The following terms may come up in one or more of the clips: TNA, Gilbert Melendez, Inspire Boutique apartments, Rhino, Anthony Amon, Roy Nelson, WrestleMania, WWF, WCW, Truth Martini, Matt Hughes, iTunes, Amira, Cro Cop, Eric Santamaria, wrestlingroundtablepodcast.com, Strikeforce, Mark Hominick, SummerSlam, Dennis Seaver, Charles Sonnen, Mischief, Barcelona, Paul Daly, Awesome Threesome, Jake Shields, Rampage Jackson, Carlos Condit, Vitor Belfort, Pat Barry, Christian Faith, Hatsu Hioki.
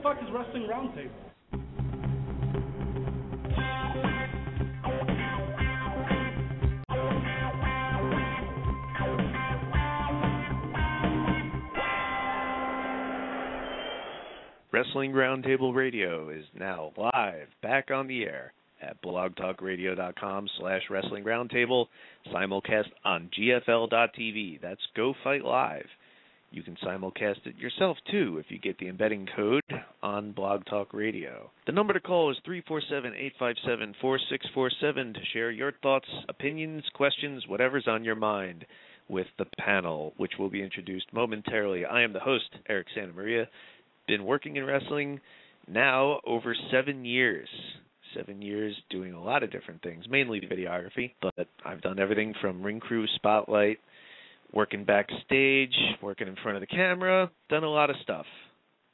the fuck is Wrestling Roundtable? Wrestling Roundtable Radio is now live, back on the air at blogtalkradio.com/WrestlingRoundtable, simulcast on GFL.tv. That's Go Fight Live. You can simulcast it yourself, too, if you get the embedding code on Blog Talk Radio. The number to call is 347-857-4647 to share your thoughts, opinions, questions, whatever's on your mind with the panel, which will be introduced momentarily. I am the host, Eric Santamaria. Been working in wrestling now over 7 years. 7 years doing a lot of different things, mainly videography, but I've done everything from ring crew, spotlight, working backstage, working in front of the camera, done a lot of stuff.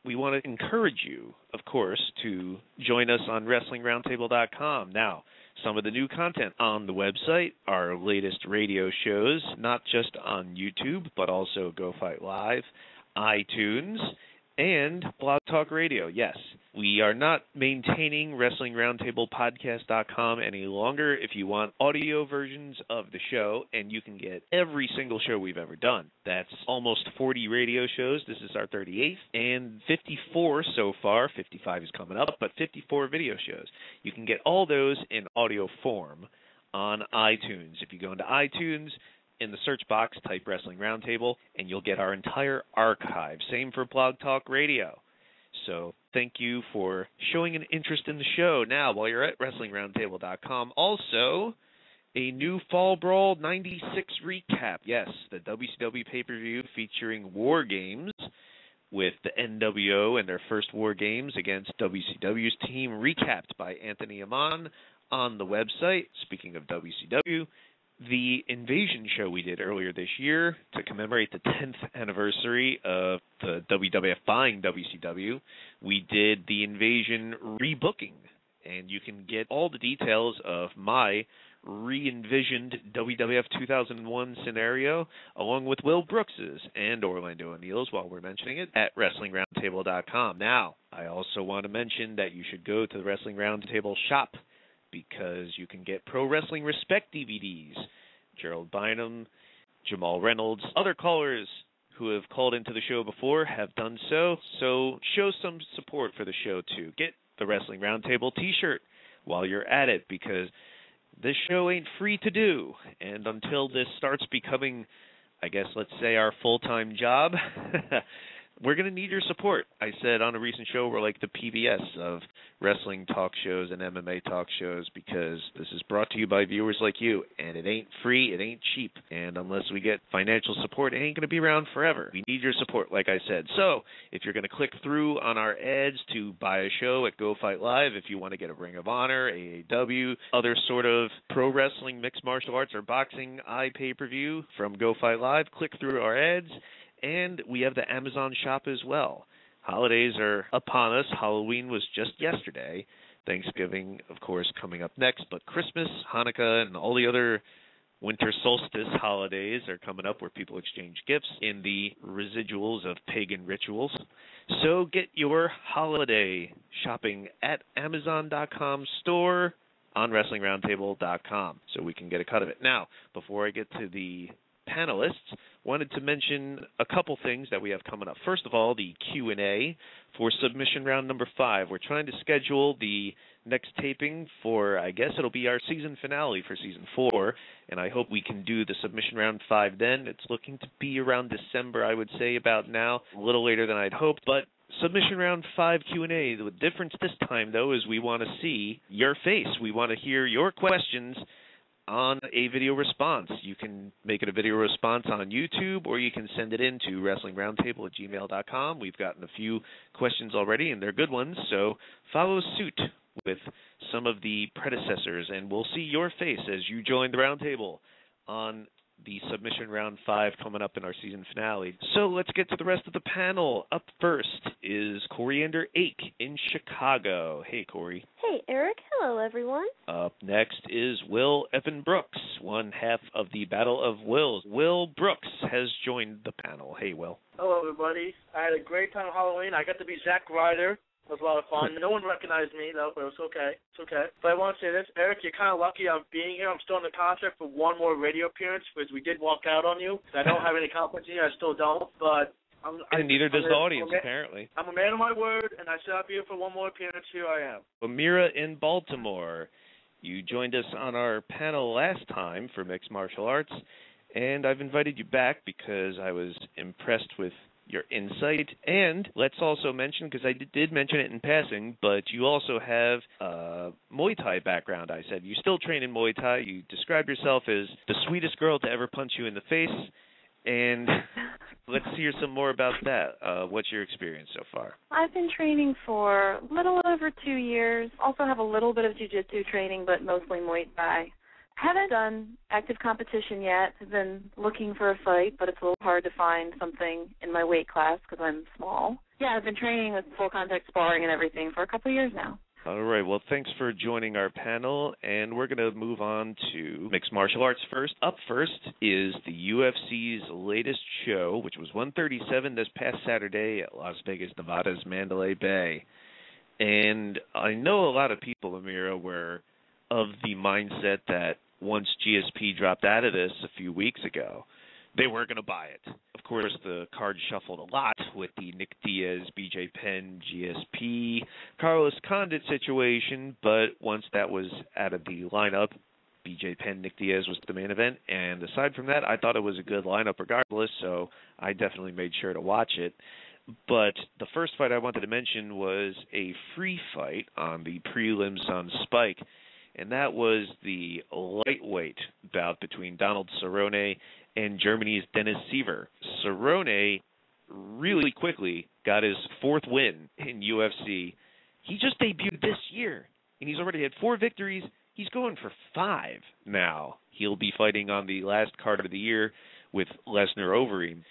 We want to encourage you, of course, to join us on WrestlingRoundtable.com. Now, some of the new content on the website, our latest radio shows, not just on YouTube, but also Go Fight Live, iTunes, and Blog Talk Radio. Yes, we are not maintaining WrestlingRoundtablePodcast.com any longer. If you want audio versions of the show, and you can get every single show we've ever done. That's almost 40 radio shows. This is our 38th, and 54 so far. 55 is coming up, but 54 video shows. You can get all those in audio form on iTunes. If you go into iTunes, in the search box, type Wrestling Roundtable, and you'll get our entire archive. Same for Blog Talk Radio. So thank you for showing an interest in the show. Now, while you're at WrestlingRoundtable.com, also a new Fall Brawl 96 recap. Yes, the WCW pay-per-view featuring War Games with the NWO and their first War Games against WCW's team, recapped by Anthony Amon on the website. Speaking of WCW, the Invasion show we did earlier this year to commemorate the 10th anniversary of the WWF buying WCW, we did the Invasion rebooking. And you can get all the details of my re-envisioned WWF 2001 scenario, along with Will Brooks's and Orlando O'Neal's, while we're mentioning it, at WrestlingRoundtable.com. Now, I also want to mention that you should go to the Wrestling Roundtable shop, because you can get Pro Wrestling Respect DVDs, Gerald Bynum, Jamal Reynolds, other callers who have called into the show before have done so. So show some support for the show, too. Get the Wrestling Roundtable t-shirt while you're at it, because this show ain't free to do. And until this starts becoming, I guess, let's say, our full-time job, we're going to need your support. I said on a recent show, we're like the PBS of wrestling talk shows and MMA talk shows, because this is brought to you by viewers like you, and it ain't free, it ain't cheap, and unless we get financial support, it ain't going to be around forever. We need your support, like I said. So if you're going to click through on our ads to buy a show at Go Fight Live, if you want to get a Ring of Honor, AAW, other sort of pro wrestling, mixed martial arts, or boxing pay-per-view from Go Fight Live, click through our ads. And we have the Amazon shop as well. Holidays are upon us. Halloween was just yesterday. Thanksgiving, of course, coming up next. But Christmas, Hanukkah, and all the other winter solstice holidays are coming up, where people exchange gifts in the residuals of pagan rituals. So get your holiday shopping at Amazon.com/store on WrestlingRoundtable.com, so we can get a cut of it. Now, before I get to the panelists, wanted to mention a couple things that we have coming up. First of all, the Q&A for submission round number 5. We're trying to schedule the next taping for, I guess it'll be our season finale for season 4, and I hope we can do the submission round 5 then. It's looking to be around December, I would say, about now, a little later than I'd hoped, but submission round 5 Q&A. The difference this time, though, is we want to see your face. We want to hear your questions on a video response. You can make it a video response on YouTube, or you can send it in to WrestlingRoundtable@gmail.com. We've gotten a few questions already, and they're good ones, so follow suit with some of the predecessors, and we'll see your face as you join the roundtable on the submission round 5 coming up in our season finale. So let's get to the rest of the panel. Up first is Coriander Ake in Chicago. Hey, Corey. Hey, Eric. Hello, everyone. Up next is Will Evan Brooks, one half of the Battle of Wills. Will Brooks has joined the panel. Hey, Will. Hello, everybody. I had a great time on Halloween. I got to be Zack Ryder. It was a lot of fun. No one recognized me, though, but it was okay. It's okay. But I want to say this. Eric, you're kind of lucky I'm being here. I'm still in the contract for one more radio appearance because we did walk out on you. I don't have any confidence in you. I still don't. But and neither does the audience, apparently. I'm a man of my word, and I said I'll be here for one more appearance. Here I am. Amira in Baltimore. You joined us on our panel last time for Mixed Martial Arts, and I've invited you back because I was impressed with your insight, and let's also mention, because I did mention it in passing, but you also have a Muay Thai background, I said. You still train in Muay Thai. You describe yourself as the sweetest girl to ever punch you in the face, and let's hear some more about that. What's your experience so far? I've been training for a little over 2 years. Also have a little bit of jiu-jitsu training, but mostly Muay Thai. Haven't done active competition yet. I've been looking for a fight, but it's a little hard to find something in my weight class because I'm small. Yeah, I've been training with full contact sparring and everything for a couple of years now. All right. Well, thanks for joining our panel, and we're going to move on to mixed martial arts first. Up first is the UFC's latest show, which was 137 this past Saturday at Las Vegas, Nevada's Mandalay Bay. And I know a lot of people, Amira, were of the mindset that once GSP dropped out of this a few weeks ago, they weren't going to buy it. Of course, the card shuffled a lot with the Nick Diaz, BJ Penn, GSP, Carlos Condit situation, but once that was out of the lineup, BJ Penn, Nick Diaz was the main event, and aside from that, I thought it was a good lineup regardless, so I definitely made sure to watch it. But the first fight I wanted to mention was a free fight on the prelims on Spike, and that was the lightweight bout between Donald Cerrone and Germany's Dennis Seaver. Cerrone really quickly got his fourth win in UFC. He just debuted this year, and he's already had 4 victories. He's going for 5 now. He'll be fighting on the last card of the year with Lesnar over him.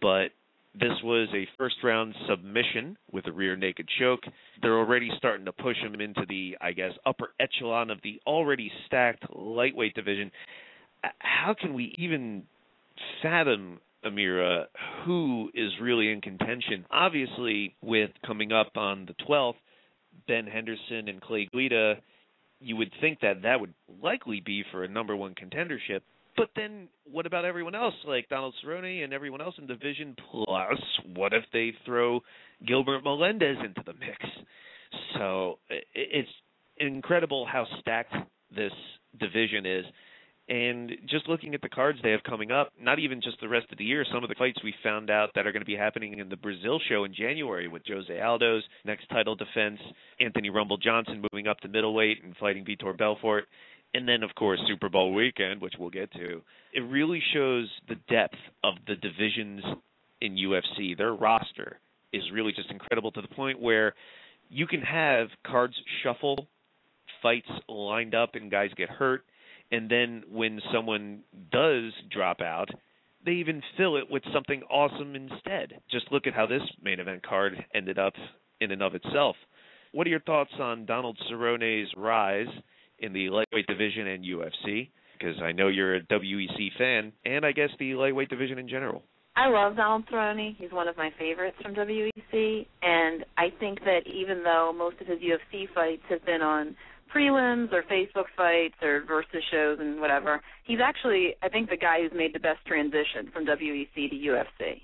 But this was a first-round submission with a rear naked choke. They're already starting to push him into the, I guess, upper echelon of the already stacked lightweight division. How can we even fathom, Amira, who is really in contention? Obviously, with coming up on the 12th, Ben Henderson and Clay Guida, you would think that that would likely be for a number 1 contendership. But then what about everyone else, like Donald Cerrone and everyone else in the division? Plus, what if they throw Gilbert Melendez into the mix? So it's incredible how stacked this division is. And just looking at the cards they have coming up, not even just the rest of the year, some of the fights we found out that are going to be happening in the Brazil show in January with Jose Aldo's next title defense, Anthony Rumble Johnson moving up to middleweight and fighting Vitor Belfort. And then, of course, Super Bowl weekend, which we'll get to. It really shows the depth of the divisions in UFC. Their roster is really just incredible to the point where you can have cards shuffle, fights lined up, and guys get hurt. And then when someone does drop out, they even fill it with something awesome instead. Just look at how this main event card ended up in and of itself. What are your thoughts on Donald Cerrone's rise in the lightweight division and UFC, because I know you're a WEC fan, and I guess the lightweight division in general? I love Donald Cerrone. He's one of my favorites from WEC, and I think that even though most of his UFC fights have been on prelims or Facebook fights or versus shows and whatever, he's actually, I think, the guy who's made the best transition from WEC to UFC.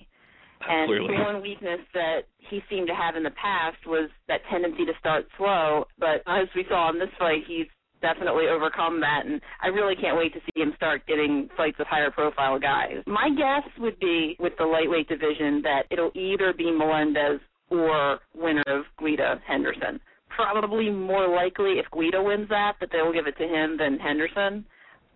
And the one weakness that he seemed to have in the past was that tendency to start slow, but as we saw in this fight, he's definitely overcome that, and I really can't wait to see him start getting fights with higher profile guys. My guess would be with the lightweight division that it'll either be Melendez or winner of Guida Henderson. Probably more likely if Guida wins that they will give it to him than Henderson,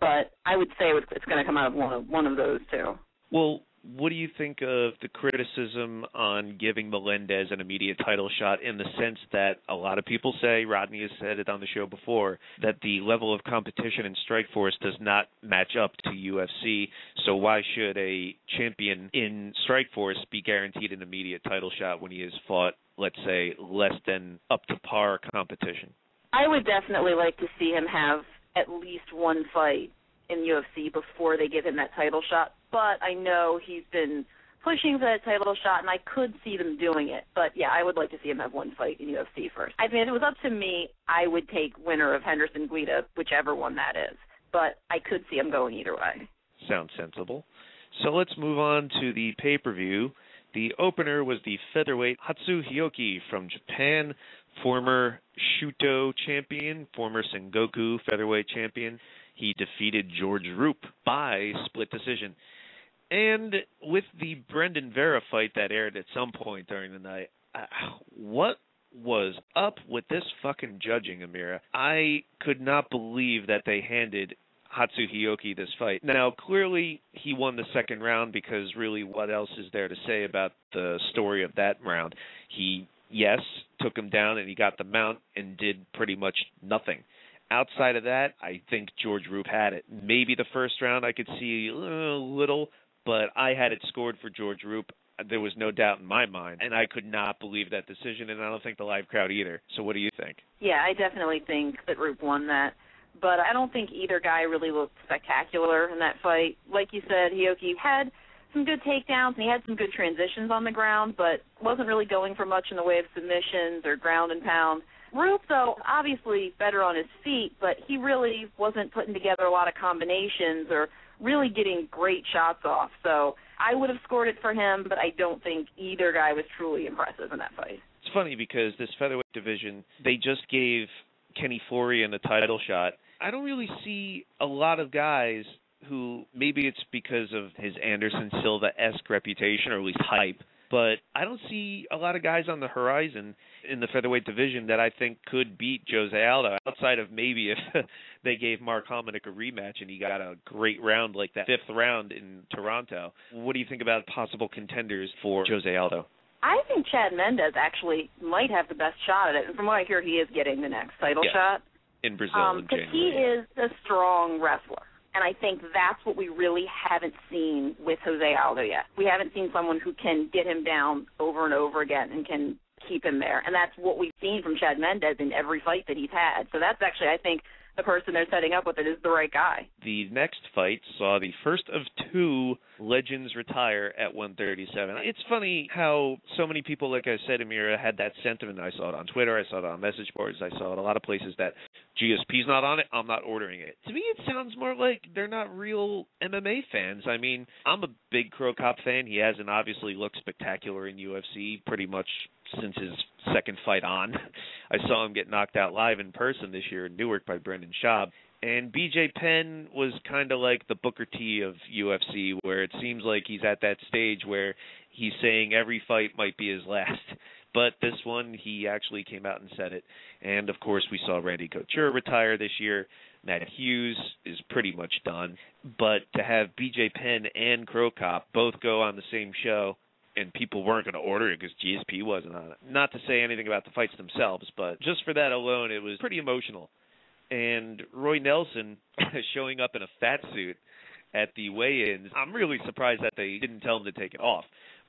but I would say it's going to come out of one of those two. Well, what do you think of the criticism on giving Melendez an immediate title shot, in the sense that a lot of people say, Rodney has said it on the show before, that the level of competition in Strikeforce does not match up to UFC, so why should a champion in Strikeforce be guaranteed an immediate title shot when he has fought, let's say, less than up-to-par competition? I would definitely like to see him have at least one fight in UFC before they give him that title shot. But I know he's been pushing for that title shot, and I could see them doing it. But, yeah, I would like to see him have one fight in UFC first. I mean, if it was up to me, I would take winner of Henderson Guida, whichever one that is. But I could see him going either way. Sounds sensible. So let's move on to the pay-per-view. The opener was the featherweight Hatsu Hioki from Japan, former Shuto champion, former Sengoku featherweight champion. He defeated George Roop by split decision. And with the Brendan Vera fight that aired at some point during the night, what was up with this fucking judging, Amira? I could not believe that they handed Hatsu Hioki this fight. Now, clearly, he won the second round because really what else is there to say about the story of that round? He, yes, took him down and he got the mount and did pretty much nothing. Outside of that, I think George Roop had it. Maybe the first round I could see a little, but I had it scored for George Roop. There was no doubt in my mind, and I could not believe that decision, and I don't think the live crowd either. So what do you think? Yeah, I definitely think that Roop won that. But I don't think either guy really looked spectacular in that fight. Like you said, Hioki had some good takedowns, and he had some good transitions on the ground, but wasn't really going for much in the way of submissions or ground and pound. Roop, though, obviously better on his feet, but he really wasn't putting together a lot of combinations or really getting great shots off. So I would have scored it for him, but I don't think either guy was truly impressive in that fight. It's funny because this featherweight division, they just gave Kenny Florian a title shot. I don't really see a lot of guys who, maybe it's because of his Anderson Silva-esque reputation, or at least hype, but I don't see a lot of guys on the horizon in the featherweight division that I think could beat Jose Aldo, outside of maybe if they gave Mark Hominick a rematch and he got a great round like that fifth round in Toronto. What do you think about possible contenders for Jose Aldo? I think Chad Mendes actually might have the best shot at it. And from what I hear, he is getting the next title shot. In Brazil in January. Because he is a strong wrestler. And I think that's what we really haven't seen with Jose Aldo yet. We haven't seen someone who can get him down over and over again and can keep him there. And that's what we've seen from Chad Mendes in every fight that he's had. So that's actually, I think, the person they're setting up with it is the right guy. The next fight saw the first of two legends retire at 137. It's funny how so many people, like I said, Amira, had that sentiment. I saw it on Twitter. I saw it on message boards. I saw it a lot of places that GSP's not on it. I'm not ordering it. To me, it sounds more like they're not real MMA fans. I mean, I'm a big Cro Cop fan. He hasn't obviously looked spectacular in UFC pretty much since his second fight on. I saw him get knocked out live in person this year in Newark by Brendan Schaub. And BJ Penn was kind of like the Booker T of UFC, where it seems like he's at that stage where he's saying every fight might be his last. But this one, he actually came out and said it. And, of course, we saw Randy Couture retire this year. Matt Hughes is pretty much done. But to have BJ Penn and Cro Cop both go on the same show, and people weren't going to order it because GSP wasn't on it. Not to say anything about the fights themselves, but just for that alone, it was pretty emotional. And Roy Nelson showing up in a fat suit at the weigh-ins, I'm really surprised that they didn't tell him to take it off.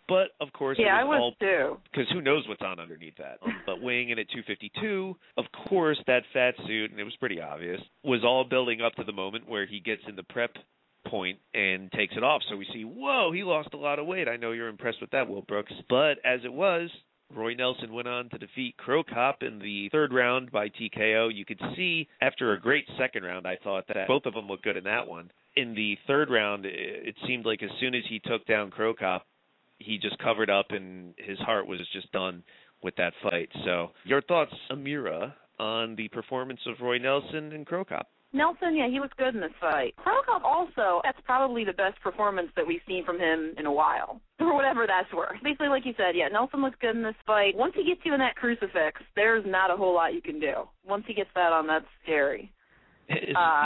But, of course, yeah, I was too. Because who knows what's on underneath that. But weighing in at 252, of course, that fat suit, and it was pretty obvious, was all building up to the moment where he gets in the prep point and takes it off. So we see, whoa, he lost a lot of weight. I know you're impressed with that, Will Brooks. But as it was, Roy Nelson went on to defeat Cro Cop in the third round by TKO. You could see after a great second round, I thought that both of them looked good in that one. In the third round, it seemed like as soon as he took down Cro Cop, he just covered up and his heart was just done with that fight. So your thoughts, Amira, on the performance of Roy Nelson and Cro Cop? Nelson, yeah, he looked good in this fight. Cro Cop also, that's probably the best performance that we've seen from him in a while, or whatever that's worth. Basically, like you said, yeah, Nelson looked good in this fight. Once he gets you in that crucifix, there's not a whole lot you can do. Once he gets that on, that's scary.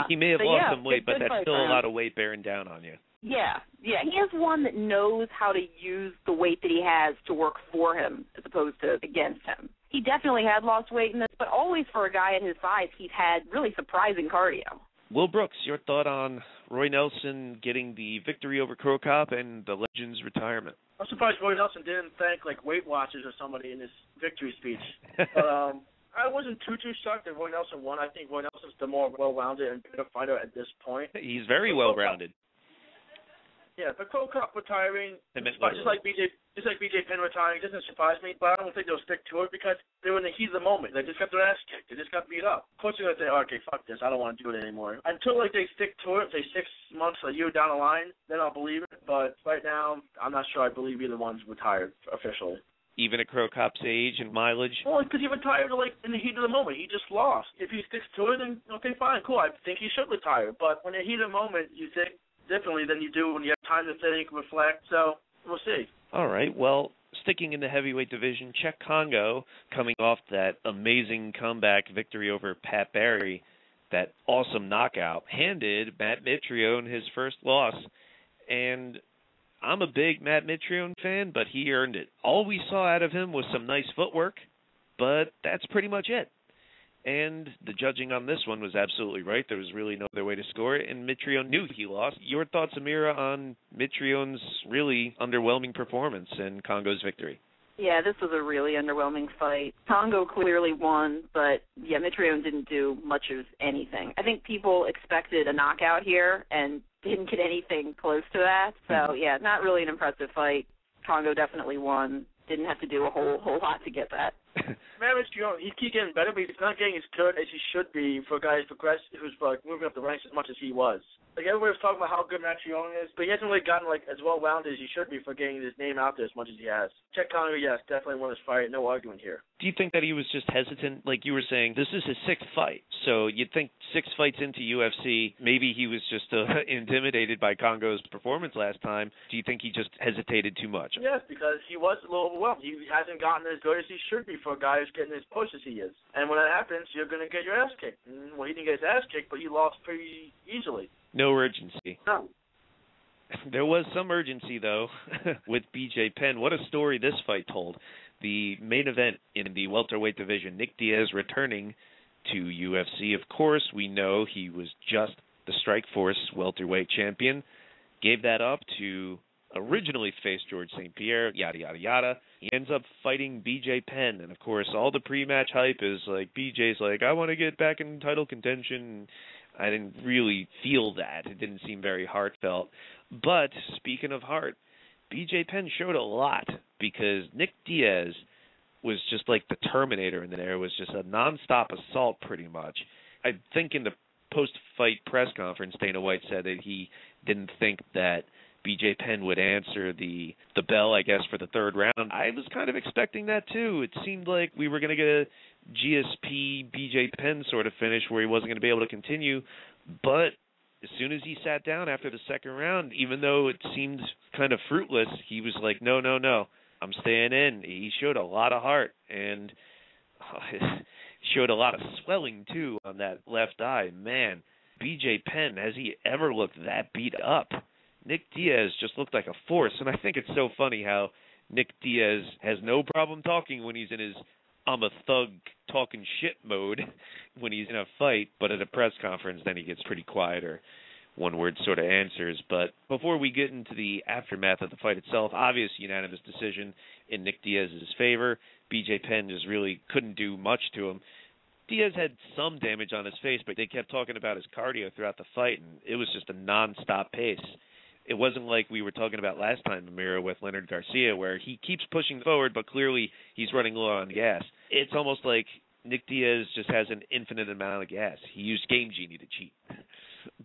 He may have lost some weight, but that's still a lot of weight bearing down on you. Yeah, he is one that knows how to use the weight that he has to work for him as opposed to against him. He definitely had lost weight in this, but always for a guy at his size, he's had really surprising cardio. Will Brooks, your thought on Roy Nelson getting the victory over Cro Cop and the legend's retirement? I'm surprised Roy Nelson didn't thank, like, Weight Watchers or somebody in his victory speech. But I wasn't too shocked that Roy Nelson won. I think Roy Nelson's the more well-rounded and better fighter at this point. He's very well-rounded. Yeah, but Cro Cop retiring, just like BJ Penn retiring, doesn't surprise me, but I don't think they'll stick to it because they were in the heat of the moment. They just got their ass kicked. They just got beat up. Of course they're going to say, oh, okay, fuck this. I don't want to do it anymore. Until, they stick to it, say 6 months, a year down the line, then I'll believe it. But right now, I'm not sure I believe either one's retired officially. Even at Cro Cop's age and mileage? Well, because he retired, in the heat of the moment. He just lost. If he sticks to it, then, okay, fine, cool. I think he should retire. But when in the heat of the moment, you think differently than you do when you have time to think, reflect, so we'll see. All right, well, sticking in the heavyweight division, Cheick Kongo coming off that amazing comeback victory over Pat Barry, that awesome knockout, handed Matt Mitrione his first loss, and I'm a big Matt Mitrione fan, but he earned it. All we saw out of him was some nice footwork, but that's pretty much it. And the judging on this one was absolutely right. There was really no other way to score it, and Mitrione knew he lost. Your thoughts, Amira, on Mitrione's really underwhelming performance and Kongo's victory? Yeah, this was a really underwhelming fight. Kongo clearly won, but, yeah, Mitrione didn't do much of anything. I think people expected a knockout here and didn't get anything close to that. So, yeah, not really an impressive fight. Kongo definitely won. Didn't have to do a whole lot to get that. He keeps getting better, but he's not getting as good as he should be for a guy who's moving up the ranks as much as he was. Everybody was talking about how good Matrione is, but he hasn't really gotten as well-rounded as he should be for getting his name out there as much as he has. Cheick Kongo, yes, definitely won his fight. No argument here. Do you think that he was just hesitant? Like you were saying, this is his sixth fight, so you'd think 6 fights into UFC, maybe he was just intimidated by Kongo's performance last time. Do you think he just hesitated too much? Yes, because he was a little overwhelmed. He hasn't gotten as good as he should be for a guy who's getting as pushed as he is. And when that happens, you're going to get your ass kicked. Well, he didn't get his ass kicked, but he lost pretty easily. No urgency. No. There was some urgency, though, with BJ Penn. What a story this fight told. The main event in the welterweight division, Nick Diaz returning to UFC. Of course, we know he was just the Strikeforce welterweight champion. Gave that up to originally faced George St. Pierre, yada, yada, yada. He ends up fighting BJ Penn. And, of course, all the pre-match hype is BJ's I want to get back in title contention. I didn't really feel that. It didn't seem very heartfelt. But speaking of heart, BJ Penn showed a lot because Nick Diaz was just like the Terminator in there. It was just a nonstop assault pretty much. I think in the post-fight press conference, Dana White said that he didn't think that BJ Penn would answer the bell, I guess, for the third round. I was kind of expecting that, too. It seemed like we were going to get a GSP, BJ Penn sort of finish where he wasn't going to be able to continue. But as soon as he sat down after the second round, even though it seemed kind of fruitless, he was like, no, I'm staying in. He showed a lot of heart and showed a lot of swelling, too, on that left eye. Man, BJ Penn, has he ever looked that beat up? Nick Diaz just looked like a force, and I think it's so funny how Nick Diaz has no problem talking when he's in his I'm a thug talking shit mode when he's in a fight, but at a press conference then he gets pretty quiet or one-word sort of answers. But before we get into the aftermath of the fight itself, obvious unanimous decision in Nick Diaz's favor. BJ Penn just really couldn't do much to him. Diaz had some damage on his face, but they kept talking about his cardio throughout the fight, and it was just a nonstop pace. It wasn't like we were talking about last time, Amira, with Leonard Garcia, where he keeps pushing forward, but clearly he's running low on gas. It's almost like Nick Diaz just has an infinite amount of gas. He used Game Genie to cheat.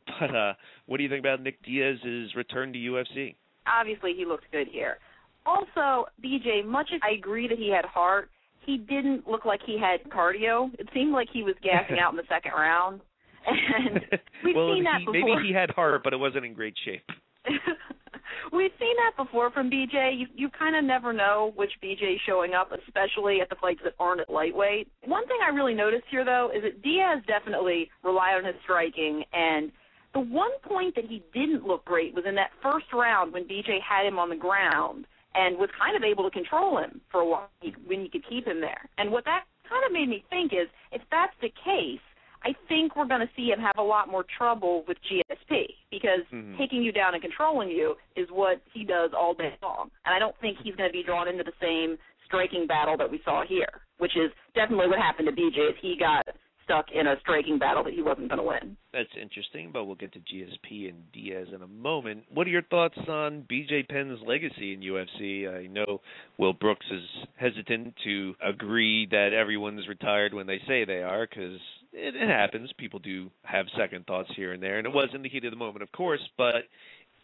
But what do you think about Nick Diaz's return to UFC? Obviously, he looked good here. Also, BJ, much as I agree that he had heart, he didn't look like he had cardio. It seemed like he was gassing out in the second round. And we've seen that before. Maybe he had heart, but it wasn't in great shape. We've seen that before from BJ. You kind of never know which BJ is showing up, especially at the fights that aren't at lightweight. One thing I really noticed here, though, is that Diaz definitely relied on his striking, and the one point that he didn't look great was in that first round when BJ had him on the ground and was kind of able to control him for a while when he could keep him there. And what that kind of made me think is, if that's the case, I think we're going to see him have a lot more trouble with GSP because taking you down and controlling you is what he does all day long. And I don't think he's going to be drawn into the same striking battle that we saw here, which is definitely what happened to BJ. He got stuck in a striking battle that he wasn't going to win. That's interesting, but we'll get to GSP and Diaz in a moment. What are your thoughts on BJ Penn's legacy in UFC? I know Will Brooks is hesitant to agree that everyone's retired when they say they are, because it happens. People do have second thoughts here and there, and it was in the heat of the moment, of course, but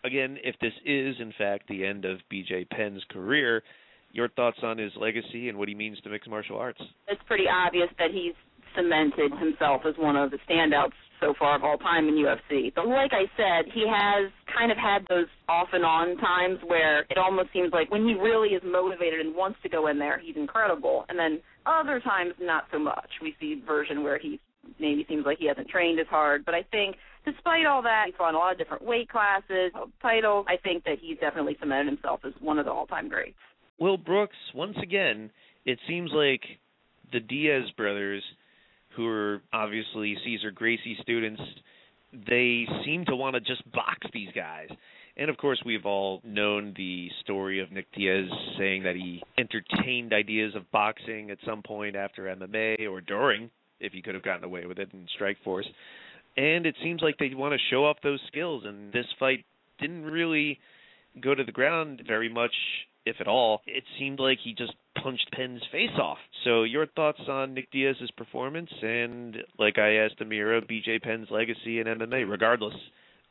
again, if this is, in fact, the end of BJ Penn's career, your thoughts on his legacy and what he means to mixed martial arts? It's pretty obvious that he's cemented himself as one of the standouts so far of all time in UFC. But like I said, he has kind of had those off and on times where it almost seems like when he really is motivated and wants to go in there, he's incredible. And then other times, not so much. We see a version where he maybe seems like he hasn't trained as hard. But I think despite all that, he's fought in a lot of different weight classes, titles. I think that he's definitely cemented himself as one of the all-time greats. Will Brooks, once again, it seems like the Diaz brothers, who are obviously Cesar Gracie students, they seem to want to just box these guys. And, of course, we've all known the story of Nick Diaz saying that he entertained ideas of boxing at some point after MMA or during, if he could have gotten away with it in Strikeforce. And it seems like they want to show off those skills, and this fight didn't really go to the ground very much, if at all. It seemed like he just punched Penn's face off. So your thoughts on Nick Diaz's performance and, like I asked Amira, BJ Penn's legacy in MMA, regardless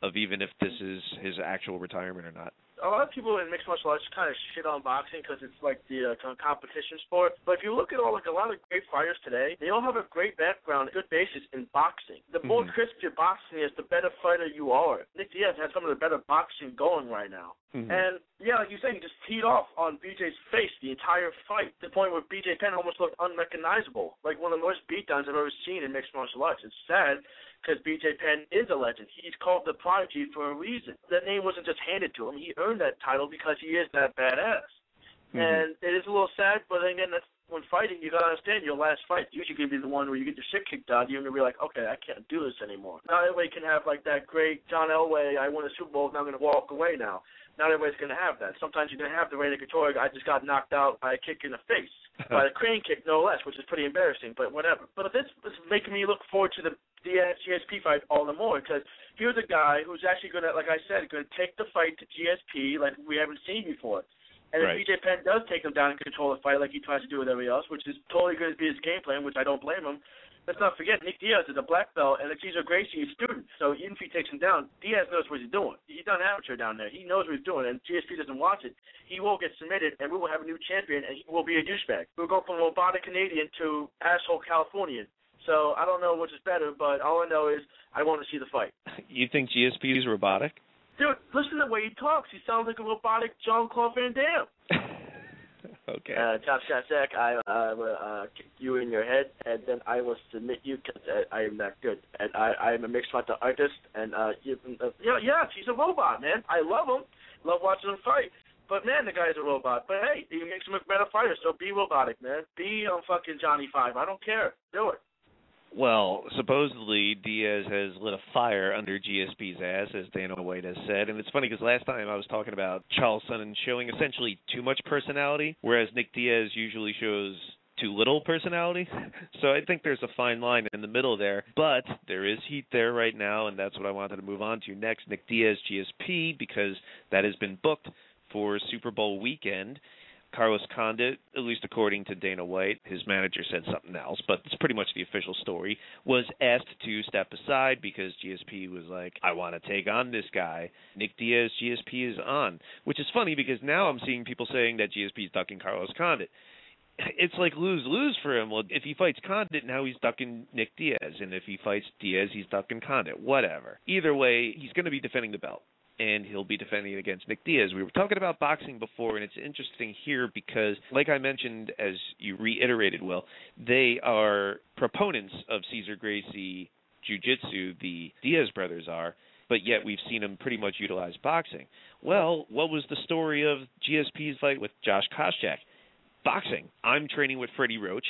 of even if this is his actual retirement or not? A lot of people in mixed martial arts kind of shit on boxing because it's like the competition sport. But if you look at all, like, a lot of great fighters today, they all have a great background, good basis in boxing. The more crisp your boxing is, the better fighter you are. Nick Diaz has some of the better boxing going right now. And, yeah, like you said, he just teed off on BJ's face the entire fight, to the point where BJ Penn almost looked unrecognizable, like one of the worst beatdowns I've ever seen in mixed martial arts. It's sad, because BJ Penn is a legend. He's called the prodigy for a reason. That name wasn't just handed to him. He earned that title because he is that badass. And it is a little sad, but then again, that's, when fighting, you got to understand your last fight usually going to be the one where you get your shit kicked out. You're going to be like, okay, I can't do this anymore. Now everybody can have, like, that great John Elway, I won a Super Bowl, now I'm going to walk away now. Not everybody's going to have that. Sometimes you're going to have the Reina Couture, I just got knocked out by a kick in the face, by a crane kick, no less, which is pretty embarrassing, but whatever. But this is making me look forward to the GSP fight all the more, because here's a guy who's actually going to, like I said, going to take the fight to GSP like we haven't seen before. And if BJ Penn does take him down and control the fight like he tries to do with everybody else, which is totally going to be his game plan, which I don't blame him, let's not forget, Nick Diaz is a black belt, and Cesar Gracie is a student. So even if he takes him down, Diaz knows what he's doing. He's not an amateur down there. He knows what he's doing, and GSP doesn't watch it. He will get submitted, and we will have a new champion, and he will be a douchebag. We'll go from robotic Canadian to asshole Californian. So I don't know which is better, but all I know is I want to see the fight. You think GSP is robotic? Dude, listen to the way he talks. He sounds like a robotic Jean-Claude Van Damme. Okay. Top Shot Zach, I will kick you in your head, and then I will submit you because I am not good. And I am a mixed martial artist, and yes, he's a robot, man. I love him. Love watching him fight. But, man, the guy's a robot. But, hey, he makes him a better fighter, so be robotic, man. Be on fucking Johnny Five. I don't care. Do it. Well, supposedly Diaz has lit a fire under GSP's ass, as Dana White has said. And it's funny because last time I was talking about Charles Sonnen showing essentially too much personality, whereas Nick Diaz usually shows too little personality. So I think there's a fine line in the middle there. But there is heat there right now, and that's what I wanted to move on to next. Nick Diaz, GSP, because that has been booked for Super Bowl weekend. Carlos Condit, at least according to Dana White, his manager said something else, but it's pretty much the official story, was asked to step aside because GSP was like, I want to take on this guy. Nick Diaz, GSP is on, which is funny because now I'm seeing people saying that GSP is ducking Carlos Condit. It's like lose-lose for him. Well, if he fights Condit, now he's ducking Nick Diaz, and if he fights Diaz, he's ducking Condit, whatever. Either way, he's going to be defending the belt. And he'll be defending it against Nick Diaz. We were talking about boxing before, and it's interesting here because, like I mentioned, as you reiterated, Will, they are proponents of Cesar Gracie Jiu-Jitsu, the Diaz brothers are, but yet we've seen them pretty much utilize boxing. Well, what was the story of GSP's fight with Josh Koscheck? Boxing. I'm training with Freddie Roach,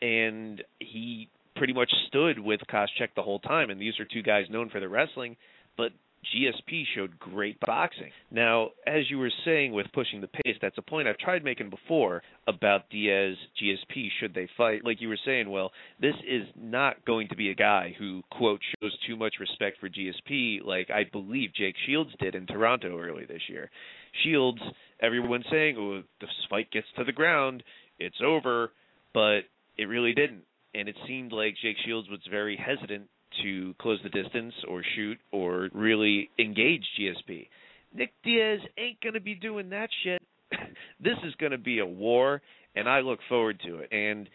and he pretty much stood with Koscheck the whole time, and these are two guys known for their wrestling, but GSP showed great boxing. Now, as you were saying with pushing the pace, that's a point I've tried making before about Diaz, GSP, should they fight. Like you were saying, well, this is not going to be a guy who, quote, shows too much respect for GSP like I believe Jake Shields did in Toronto early this year. Shields, everyone's saying, oh, this fight gets to the ground, it's over, but it really didn't. And it seemed like Jake Shields was very hesitant to close the distance or shoot or really engage GSP. Nick Diaz ain't going to be doing that shit. This is going to be a war, and I look forward to it. And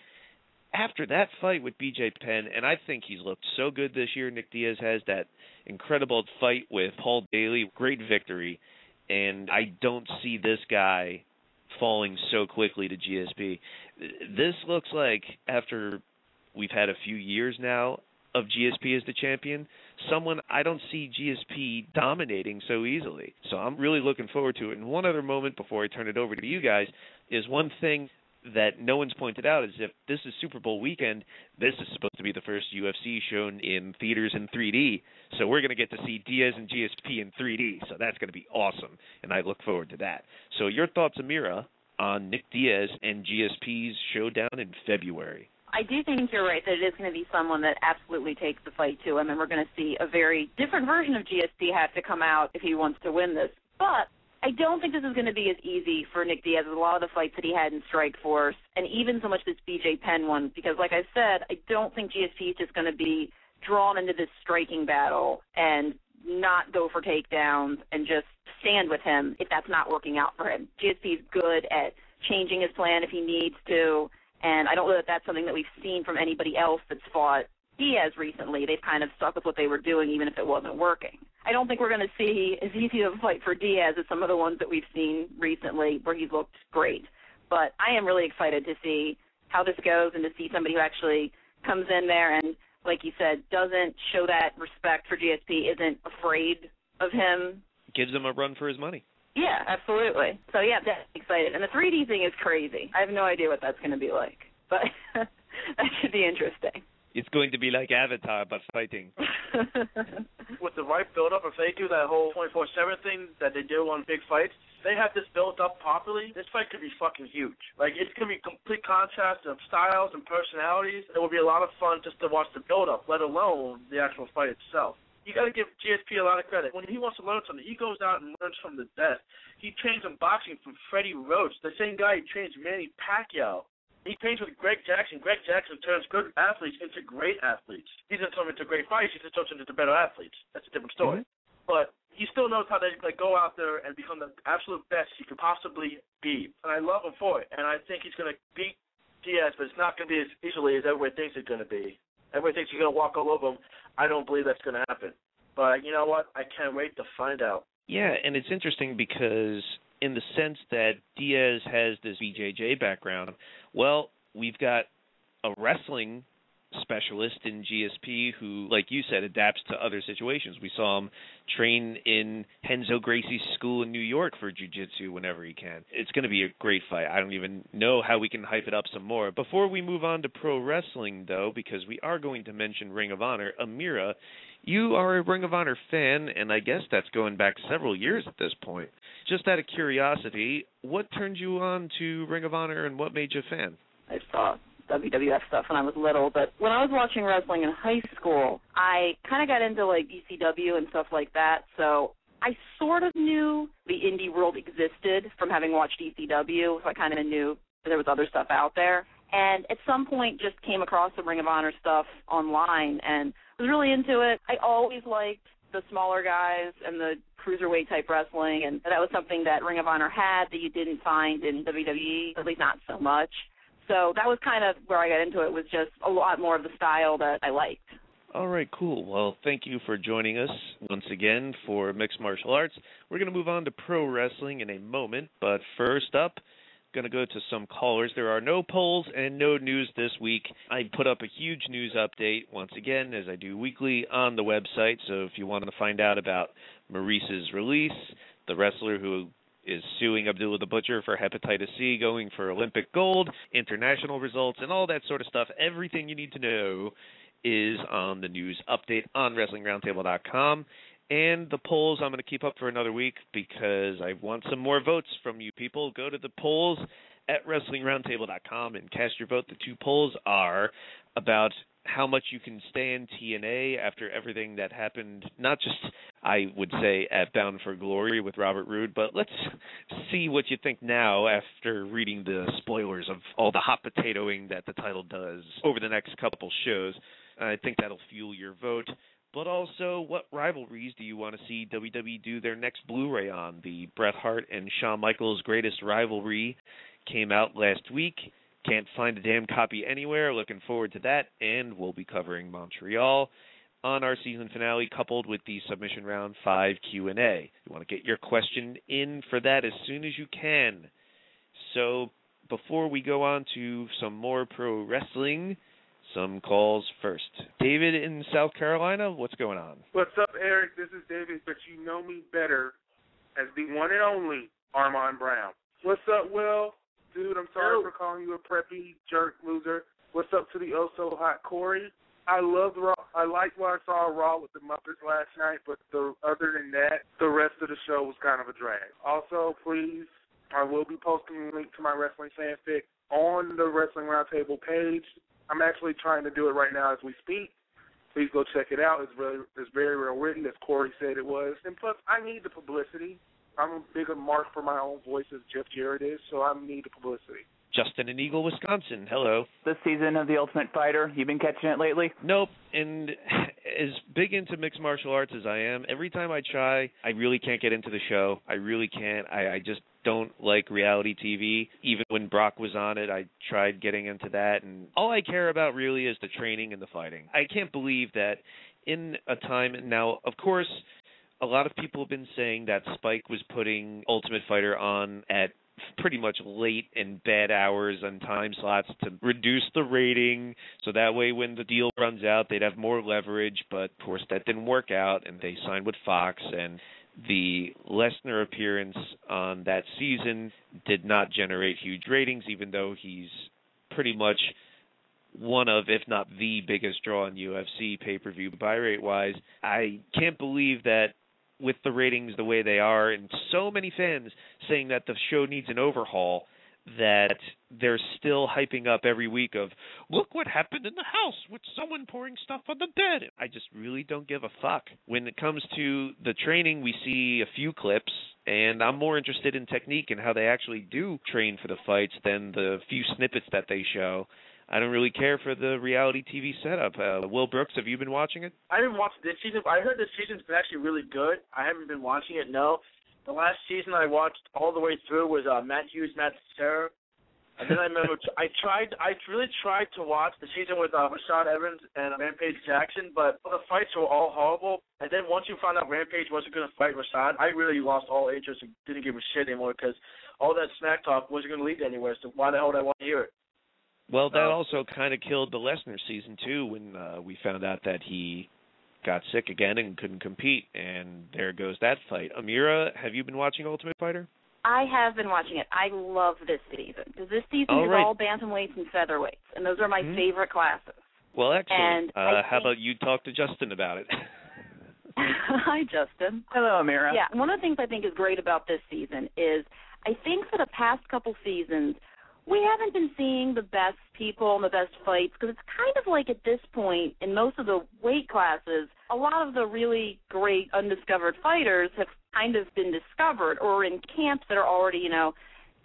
after that fight with BJ Penn, and I think he's looked so good this year, Nick Diaz has, that incredible fight with Paul Daly, great victory, and I don't see this guy falling so quickly to GSP. This looks like, after we've had a few years now of GSP as the champion, someone I don't see GSP dominating so easily. So I'm really looking forward to it. And one other moment before I turn it over to you guys is one thing that no one's pointed out is if this is Super Bowl weekend, this is supposed to be the first UFC shown in theaters in 3D. So we're going to get to see Diaz and GSP in 3D. So that's going to be awesome. And I look forward to that. So your thoughts, Amira, on Nick Diaz and GSP's showdown in February? I do think you're right that it is going to be someone that absolutely takes the fight to him, and we're going to see a very different version of GSP have to come out if he wants to win this. But I don't think this is going to be as easy for Nick Diaz as a lot of the fights that he had in Strikeforce, and even so much this BJ Penn one, because like I said, I don't think GSP is just going to be drawn into this striking battle and not go for takedowns and just stand with him if that's not working out for him. GSP is good at changing his plan if he needs to. And I don't know that that's something that we've seen from anybody else that's fought Diaz recently. They've kind of stuck with what they were doing, even if it wasn't working. I don't think we're going to see as easy of a fight for Diaz as some of the ones that we've seen recently where he's looked great. But I am really excited to see how this goes and to see somebody who actually comes in there and, like you said, doesn't show that respect for GSP, isn't afraid of him. Gives him a run for his money. Yeah, absolutely. So, yeah, I'm excited. And the 3D thing is crazy. I have no idea what that's going to be like, but that should be interesting. It's going to be like Avatar, but fighting. With the right build-up, if they do that whole 24/7 thing that they do on big fights, they have this built up properly, this fight could be fucking huge. Like, it's going to be complete contrast of styles and personalities. It will be a lot of fun just to watch the build-up, let alone the actual fight itself. You got to give GSP a lot of credit. When he wants to learn something, he goes out and learns from the best. He trains in boxing from Freddie Roach, the same guy who trains Manny Pacquiao. He trains with Greg Jackson. Greg Jackson turns good athletes into great athletes. He doesn't turn them into great fighters. He just turns them into better athletes. That's a different story. Mm-hmm. But he still knows how to go out there and become the absolute best he could possibly be. And I love him for it. And I think he's going to beat Diaz, but it's not going to be as easily as everyone thinks it's going to be. Everyone thinks you're going to walk all over him. I don't believe that's going to happen. But you know what? I can't wait to find out. Yeah, and it's interesting because in the sense that Diaz has this BJJ background, well, we've got a wrestling specialist in GSP who, like you said, adapts to other situations. We saw him train in Henzo Gracie's school in New York for jiu-jitsu whenever he can. It's going to be a great fight. I don't even know how we can hype it up some more. Before we move on to pro wrestling, though, because we are going to mention Ring of Honor, Amira, you are a Ring of Honor fan, and I guess that's going back several years at this point. Just out of curiosity, what turned you on to Ring of Honor and what made you a fan? I saw WWF stuff when I was little, but when I was watching wrestling in high school, I kind of got into like ECW and stuff like that, so I sort of knew the indie world existed from having watched ECW, so I kind of knew there was other stuff out there, and at some point just came across the Ring of Honor stuff online and was really into it. I always liked the smaller guys and the cruiserweight type wrestling, and that was something that Ring of Honor had that you didn't find in WWE, at least not so much. So that was kind of where I got into it, was just a lot more of the style that I liked. All right, cool. Well, thank you for joining us once again for Mixed Martial Arts. We're going to move on to pro wrestling in a moment, but first up, going to go to some callers. There are no polls and no news this week. I put up a huge news update once again, as I do weekly, on the website. So if you want to find out about Maurice's release, the wrestler who is suing Abdullah the Butcher for hepatitis C, going for Olympic gold, international results, and all that sort of stuff. Everything you need to know is on the news update on WrestlingRoundtable.com. And the polls I'm going to keep up for another week because I want some more votes from you people. Go to the polls at WrestlingRoundtable.com and cast your vote. The two polls are about how much you can stand TNA after everything that happened, not just, I would say, at Bound for Glory with Robert Roode, but let's see what you think now after reading the spoilers of all the hot potatoing that the title does over the next couple shows. I think that'll fuel your vote. But also, what rivalries do you want to see WWE do their next Blu-ray on? The Bret Hart and Shawn Michaels Greatest Rivalry came out last week. Can't find a damn copy anywhere. Looking forward to that. And we'll be covering Montreal on our season finale, coupled with the Submission Round 5 Q&A. You want to get your question in for that as soon as you can. So before we go on to some more pro wrestling, some calls first. David in South Carolina, what's going on? What's up, Eric? This is David, but you know me better as the one and only Armand Brown. What's up, Will? Dude, I'm sorry for calling you a preppy jerk loser. What's up to the oh-so-hot Corey? I loved Raw. I liked what I saw Raw with the Muppets last night, but other than that, the rest of the show was kind of a drag. Also, please, I will be posting a link to my wrestling fanfic on the Wrestling Roundtable page. I'm actually trying to do it right now as we speak. Please go check it out. It's very well written, as Corey said it was. And plus, I need the publicity. I'm a bigger mark for my own voice as Jeff Jarrett is, so I need the publicity. Justin in Eagle, Wisconsin. Hello. This season of The Ultimate Fighter, you been catching it lately? Nope. And as big into mixed martial arts as I am, every time I try, I really can't get into the show. I really can't. I just don't like reality TV. Even when Brock was on it, I tried getting into that. And all I care about really is the training and the fighting. I can't believe that in a time now, of course, a lot of people have been saying that Spike was putting Ultimate Fighter on at pretty much late and bad hours and time slots to reduce the rating, so that way when the deal runs out, they'd have more leverage. But, of course, that didn't work out, and they signed with Fox, and the Lesnar appearance on that season did not generate huge ratings, even though he's pretty much one of, if not the biggest draw in UFC pay-per-view buy rate-wise. I can't believe that with the ratings the way they are, and so many fans saying that the show needs an overhaul, that they're still hyping up every week of, look what happened in the house with someone pouring stuff on the bed. I just really don't give a fuck. When it comes to the training, we see a few clips, and I'm more interested in technique and how they actually do train for the fights than the few snippets that they show. I don't really care for the reality TV setup. Will Brooks, have you been watching it? I didn't watch this season. I heard this season's been actually really good. I haven't been watching it, no. The last season I watched all the way through was Matt Hughes, Matt Serra. And then I remember I really tried to watch the season with Rashad Evans and Rampage Jackson, but the fights were all horrible. And then once you found out Rampage wasn't going to fight Rashad, I really lost all interest and didn't give a shit anymore because all that smack talk wasn't going to lead anywhere, so why the hell would I want to hear it? Well, that also kind of killed the Lesnar season, too, when we found out that he got sick again and couldn't compete, and there goes that fight. Amira, have you been watching Ultimate Fighter? I have been watching it. I love this season. This season is all bantamweights and featherweights, and those are my favorite classes. Well, excellent. How about you talk to Justin about it? Hi, Justin. Hello, Amira. Yeah, one of the things I think is great about this season is I think for the past couple seasons, we haven't been seeing the best people and the best fights because it's kind of like at this point in most of the weight classes, a lot of the really great undiscovered fighters have kind of been discovered or in camps that are already,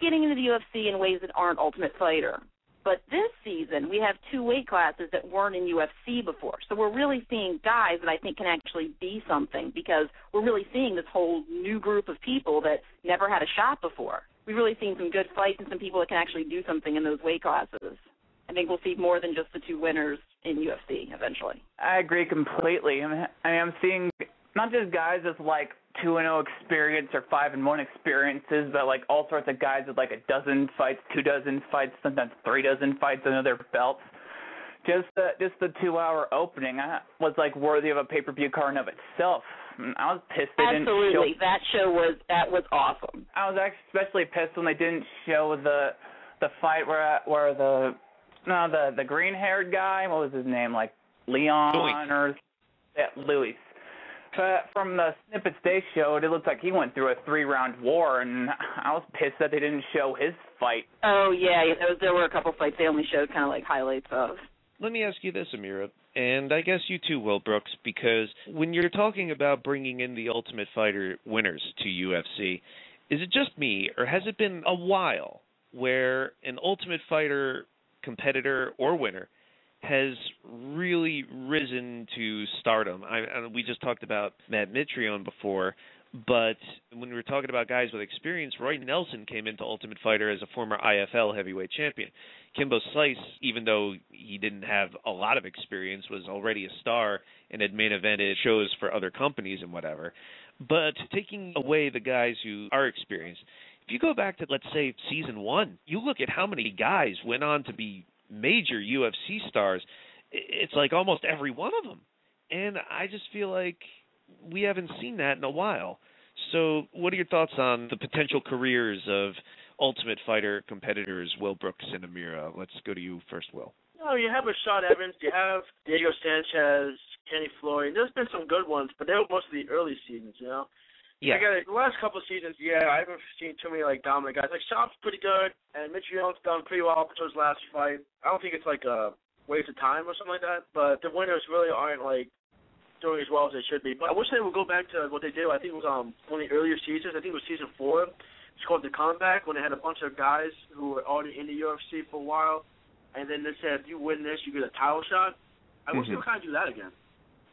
getting into the UFC in ways that aren't Ultimate Fighter. But this season, we have two weight classes that weren't in UFC before. So we're really seeing guys that I think can actually be something because we're really seeing this whole new group of people that never had a shot before. We've really seen some good fights and some people that can actually do something in those weight classes. I think we'll see more than just the two winners in UFC eventually. I agree completely. I'm seeing not just guys with, 2-0 experience or 5-1 experiences, but, all sorts of guys with, a dozen fights, 2 dozen fights, sometimes 3 dozen fights under their belts. Just the 2-hour opening was, worthy of a pay-per-view card in of itself. I was pissed they didn't show. Absolutely. That was awesome. I was especially pissed when they didn't show the fight where the green-haired guy, what was his name, Leon Louis. Or Luis. from the snippets they showed, it looked like he went through a 3-round war, and I was pissed that they didn't show his fight. Oh, yeah, there were a couple fights they only showed kind of like highlights of. Let me ask you this, Amira, and I guess you too, Will Brooks, because when you're talking about bringing in the Ultimate Fighter winners to UFC, is it just me, or has it been a while where an Ultimate Fighter competitor or winner has really risen to stardom? We just talked about Matt Mitrione before, but when we were talking about guys with experience, Roy Nelson came into Ultimate Fighter as a former IFL heavyweight champion. Kimbo Slice, even though he didn't have a lot of experience, was already a star and had main evented shows for other companies and whatever. But taking away the guys who are experienced, if you go back to, let's say, season one, you look at how many guys went on to be major UFC stars, it's like almost every one of them. And I just feel like we haven't seen that in a while. So what are your thoughts on the potential careers of Ultimate Fighter competitors, Will Brooks and Amira? Let's go to you first, Will. No, you have Rashad Evans, you have Diego Sanchez, Kenny Florian. There's been some good ones, but they were mostly the early seasons, you know? Yeah. The last couple of seasons, I haven't seen too many, dominant guys. Shop's pretty good, and Mitrione's done pretty well for his last fight. I don't think it's, a waste of time or something like that, but the winners really aren't, doing as well as they should be. But I wish they would go back to what they did. I think it was one of the earlier seasons. I think it was season 4. It's called The Comeback, when they had a bunch of guys who were already in the UFC for a while, and then they said, if you win this, you get a title shot. I wish they would kind of do that again.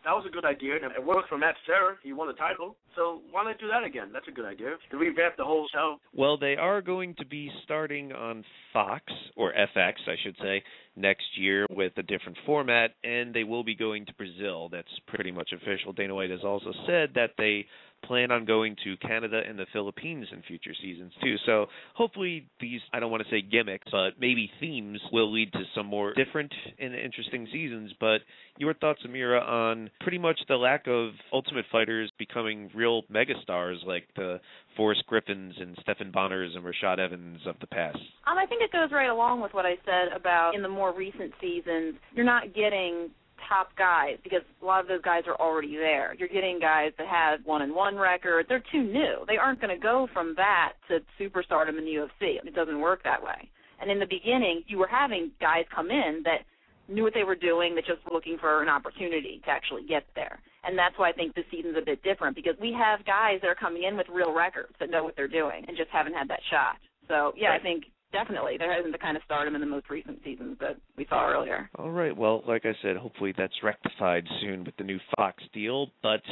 That was a good idea, and it worked for Matt Serra. He won the title, so why don't they do that again? That's a good idea. To revamp the whole show. Well, they are going to be starting on Fox, or FX, I should say, next year with a different format, and they will be going to Brazil. That's pretty much official. Dana White has also said that they plan on going to Canada and the Philippines in future seasons, too. So hopefully these, I don't want to say gimmicks, but maybe themes will lead to some more different and interesting seasons. But your thoughts, Amira, on pretty much the lack of Ultimate Fighters becoming real megastars like the Forrest Griffins and Stephan Bonners and Rashad Evans of the past? I think it goes right along with what I said about in the more recent seasons, you're not getting top guys because a lot of those guys are already there. You're getting guys that have 1-1 records. They're too new. They aren't going to go from that to superstardom in the UFC. It doesn't work that way. And in the beginning, you were having guys come in that knew what they were doing, that just were looking for an opportunity to actually get there. And that's why I think this season's a bit different, because we have guys that are coming in with real records that know what they're doing and just haven't had that shot. So, yeah, right. I think definitely there hasn't the kind of stardom in the most recent seasons that we saw earlier. All right. Well, like I said, hopefully that's rectified soon with the new Fox deal. But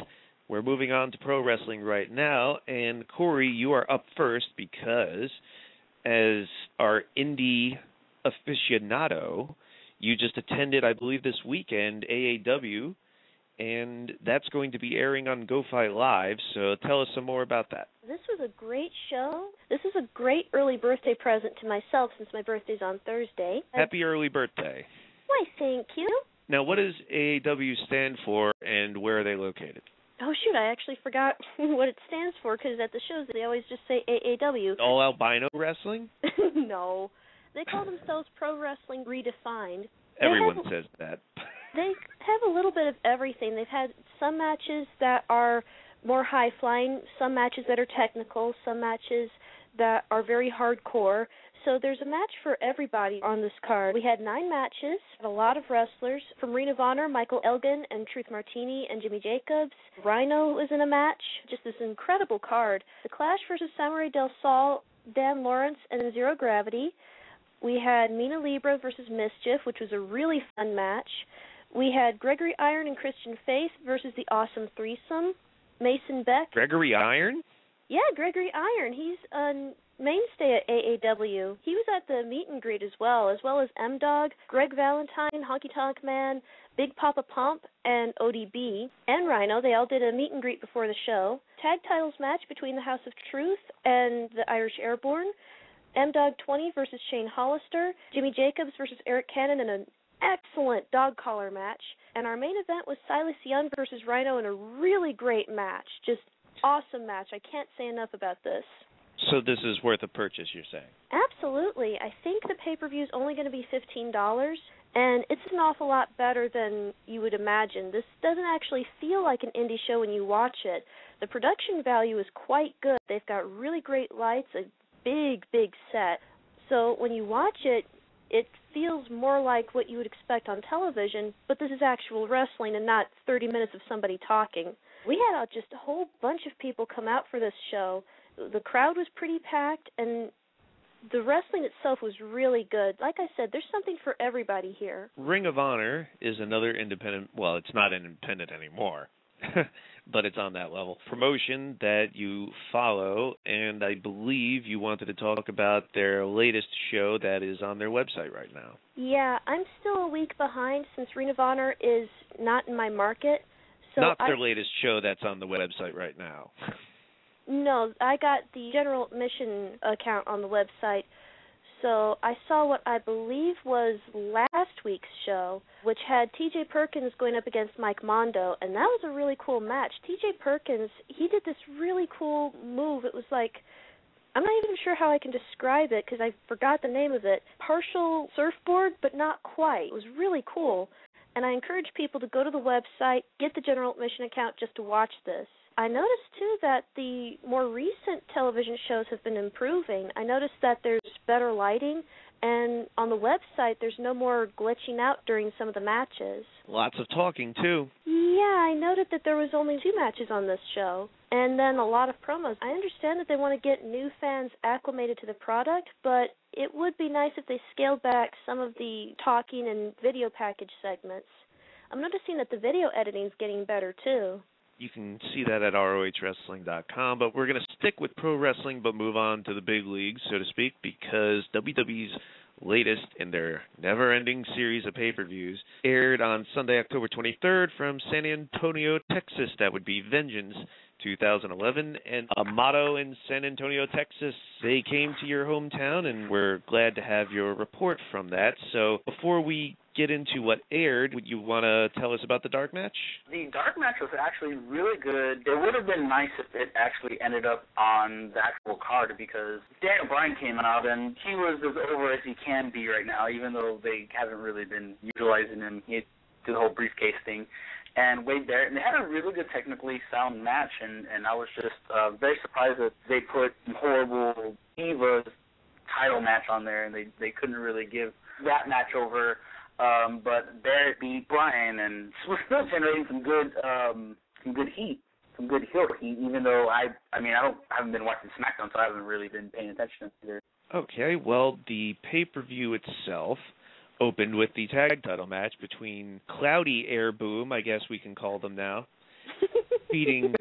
we're moving on to pro wrestling right now. And, Corey, you are up first because as our indie aficionado, you just attended, I believe, this weekend, AAW, and that's going to be airing on GoFi Live, so tell us some more about that. This was a great show. This is a great early birthday present to myself since my birthday's on Thursday. Happy early birthday. Why, thank you. Now, what does AAW stand for, and where are they located? Oh, shoot, I actually forgot what it stands for, because at the shows they always just say AAW. All Albino Wrestling? No. They call themselves Pro Wrestling Redefined. Everyone says that. They have a little bit of everything. They've had some matches that are more high-flying, some matches that are technical, some matches that are very hardcore. So there's a match for everybody on this card. We had 9 matches, a lot of wrestlers, from Ring of Honor, Michael Elgin and Truth Martini and Jimmy Jacobs. Rhino was in a match, just this incredible card. The Clash versus Samurai Del Sol, Dan Lawrence, and Zero Gravity. We had Mina Libra versus Mischief, which was a really fun match. We had Gregory Iron and Christian Faith versus the Awesome Threesome. Mason Beck. Gregory Iron? Yeah, Gregory Iron. He's a mainstay at AAW. He was at the meet and greet as well as M-Dog, Greg Valentine, Honky Tonk Man, Big Papa Pump, and ODB, and Rhino. They all did a meet and greet before the show. Tag titles match between the House of Truth and the Irish Airborne. M-Dog 20 versus Shane Hollister, Jimmy Jacobs versus Eric Cannon in an excellent dog collar match, and our main event was Silas Young versus Rhino in a really great match. Just awesome match. I can't say enough about this. So this is worth a purchase, you're saying? Absolutely. I think the pay-per-view is only going to be $15, And it's an awful lot better than you would imagine. This doesn't actually feel like an indie show when you watch it. The production value is quite good. They've got really great lights, a big, big set. So when you watch it, it feels more like what you would expect on television, but this is actual wrestling and not 30 minutes of somebody talking. We had just a whole bunch of people come out for this show. The crowd was pretty packed, and the wrestling itself was really good. Like I said, there's something for everybody here. Ring of Honor is another independent, well, it's not independent anymore, but it's on that level. Promotion that you follow, and I believe you wanted to talk about their latest show that is on their website right now. Yeah, I'm still a week behind since Ring of Honor is not in my market. So not their latest show that's on the website right now. No, I got the general admission account on the website, so I saw what I believe was last week's show, which had TJ Perkins going up against Mike Mondo, and that was a really cool match. TJ Perkins, he did this really cool move. It was like, I'm not even sure how I can describe it because I forgot the name of it. Partial surfboard, but not quite. It was really cool, and I encourage people to go to the website, get the general admission account just to watch this. I noticed, too, that the more recent television shows have been improving. I noticed that there's better lighting, and on the website there's no more glitching out during some of the matches. Lots of talking, too. Yeah, I noted that there was only 2 matches on this show, and then a lot of promos. I understand that they want to get new fans acclimated to the product, but it would be nice if they scaled back some of the talking and video package segments. I'm noticing that the video editing is getting better, too. You can see that at ROHWrestling.com, but we're going to stick with pro wrestling but move on to the big leagues, so to speak, because WWE's latest in their never-ending series of pay-per-views aired on Sunday, October 23rd from San Antonio, Texas. That would be Vengeance 2011, and a motto in San Antonio, Texas: they came to your hometown, and we're glad to have your report from that. So before we get into what aired, would you want to tell us about the dark match? The dark match was actually really good. It would have been nice if it actually ended up on the actual card because Daniel Bryan came out and he was as over as he can be right now, even though they haven't really been utilizing him. He did the whole briefcase thing. And Wade Barrett, and they had a really good technically sound match, and I was just very surprised that they put horrible Divas title match on there, and they couldn't really give that match over. But Barrett beat Bryan, and was still generating some good heel heat, even though I haven't been watching SmackDown, so I haven't really been paying attention either. Okay, well, the pay-per-view itself opened with the tag title match between Cloudy Air Boom, I guess we can call them now, beating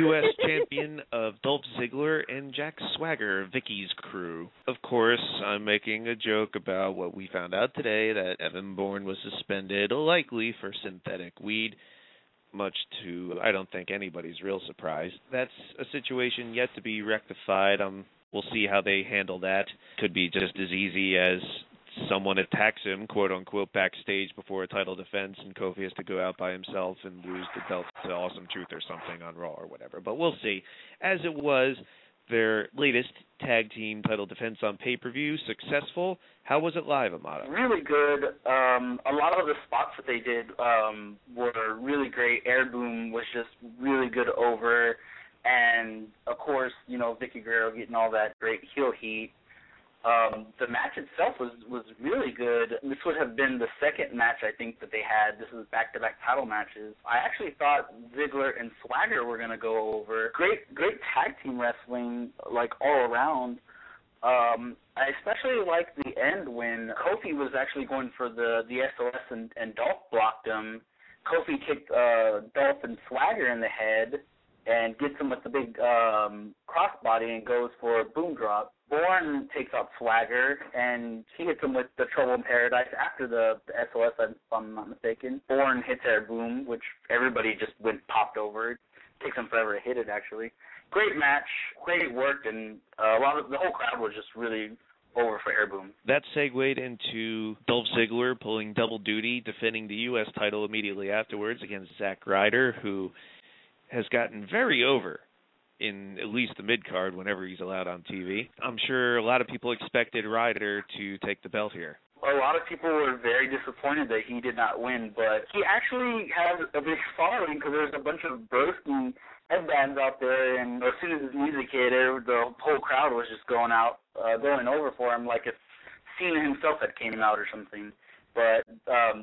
U.S. champion of Dolph Ziggler and Jack Swagger, Vicky's crew. Of course, I'm making a joke about what we found out today, that Evan Bourne was suspended, likely for synthetic weed, much to, I don't think, anybody's real surprise. That's a situation yet to be rectified. We'll see how they handle that. Could be just as easy as someone attacks him, quote-unquote, backstage before a title defense, and Kofi has to go out by himself and lose the belt to Awesome Truth or something on Raw or whatever. But we'll see. As it was, their latest tag team title defense on pay-per-view, successful. How was it live, Amado? Really good. A lot of the spots that they did were really great. Air Boom was just really good over. And, of course, you know, Vicky Guerrero getting all that great heel heat. The match itself was really good. This would have been the second match, I think, that they had. This was back-to-back title matches. I actually thought Ziggler and Swagger were going to go over. Great tag team wrestling, like, all around. I especially liked the end when Kofi was actually going for the SOS and Dolph blocked him. Kofi kicked Dolph and Swagger in the head and gets him with the big crossbody and goes for a boom drop. Bourne takes out Swagger, and he hits him with the Trouble in Paradise after the SOS, if I'm not mistaken. Bourne hits Air Boom, which everybody just popped over. It takes him forever to hit it, actually. Great match. Great work, and a lot of the whole crowd was just really over for Air Boom. That segued into Dolph Ziggler pulling double duty, defending the U.S. title immediately afterwards against Zack Ryder, who has gotten very over in at least the mid-card whenever he's allowed on TV. I'm sure a lot of people expected Ryder to take the belt here. a lot of people were very disappointed that he did not win, but he actually has a big following because there's a bunch of Broski headbands out there, and as soon as his music hit, the whole crowd was just going out, going over for him like it's Cena himself that came out or something. But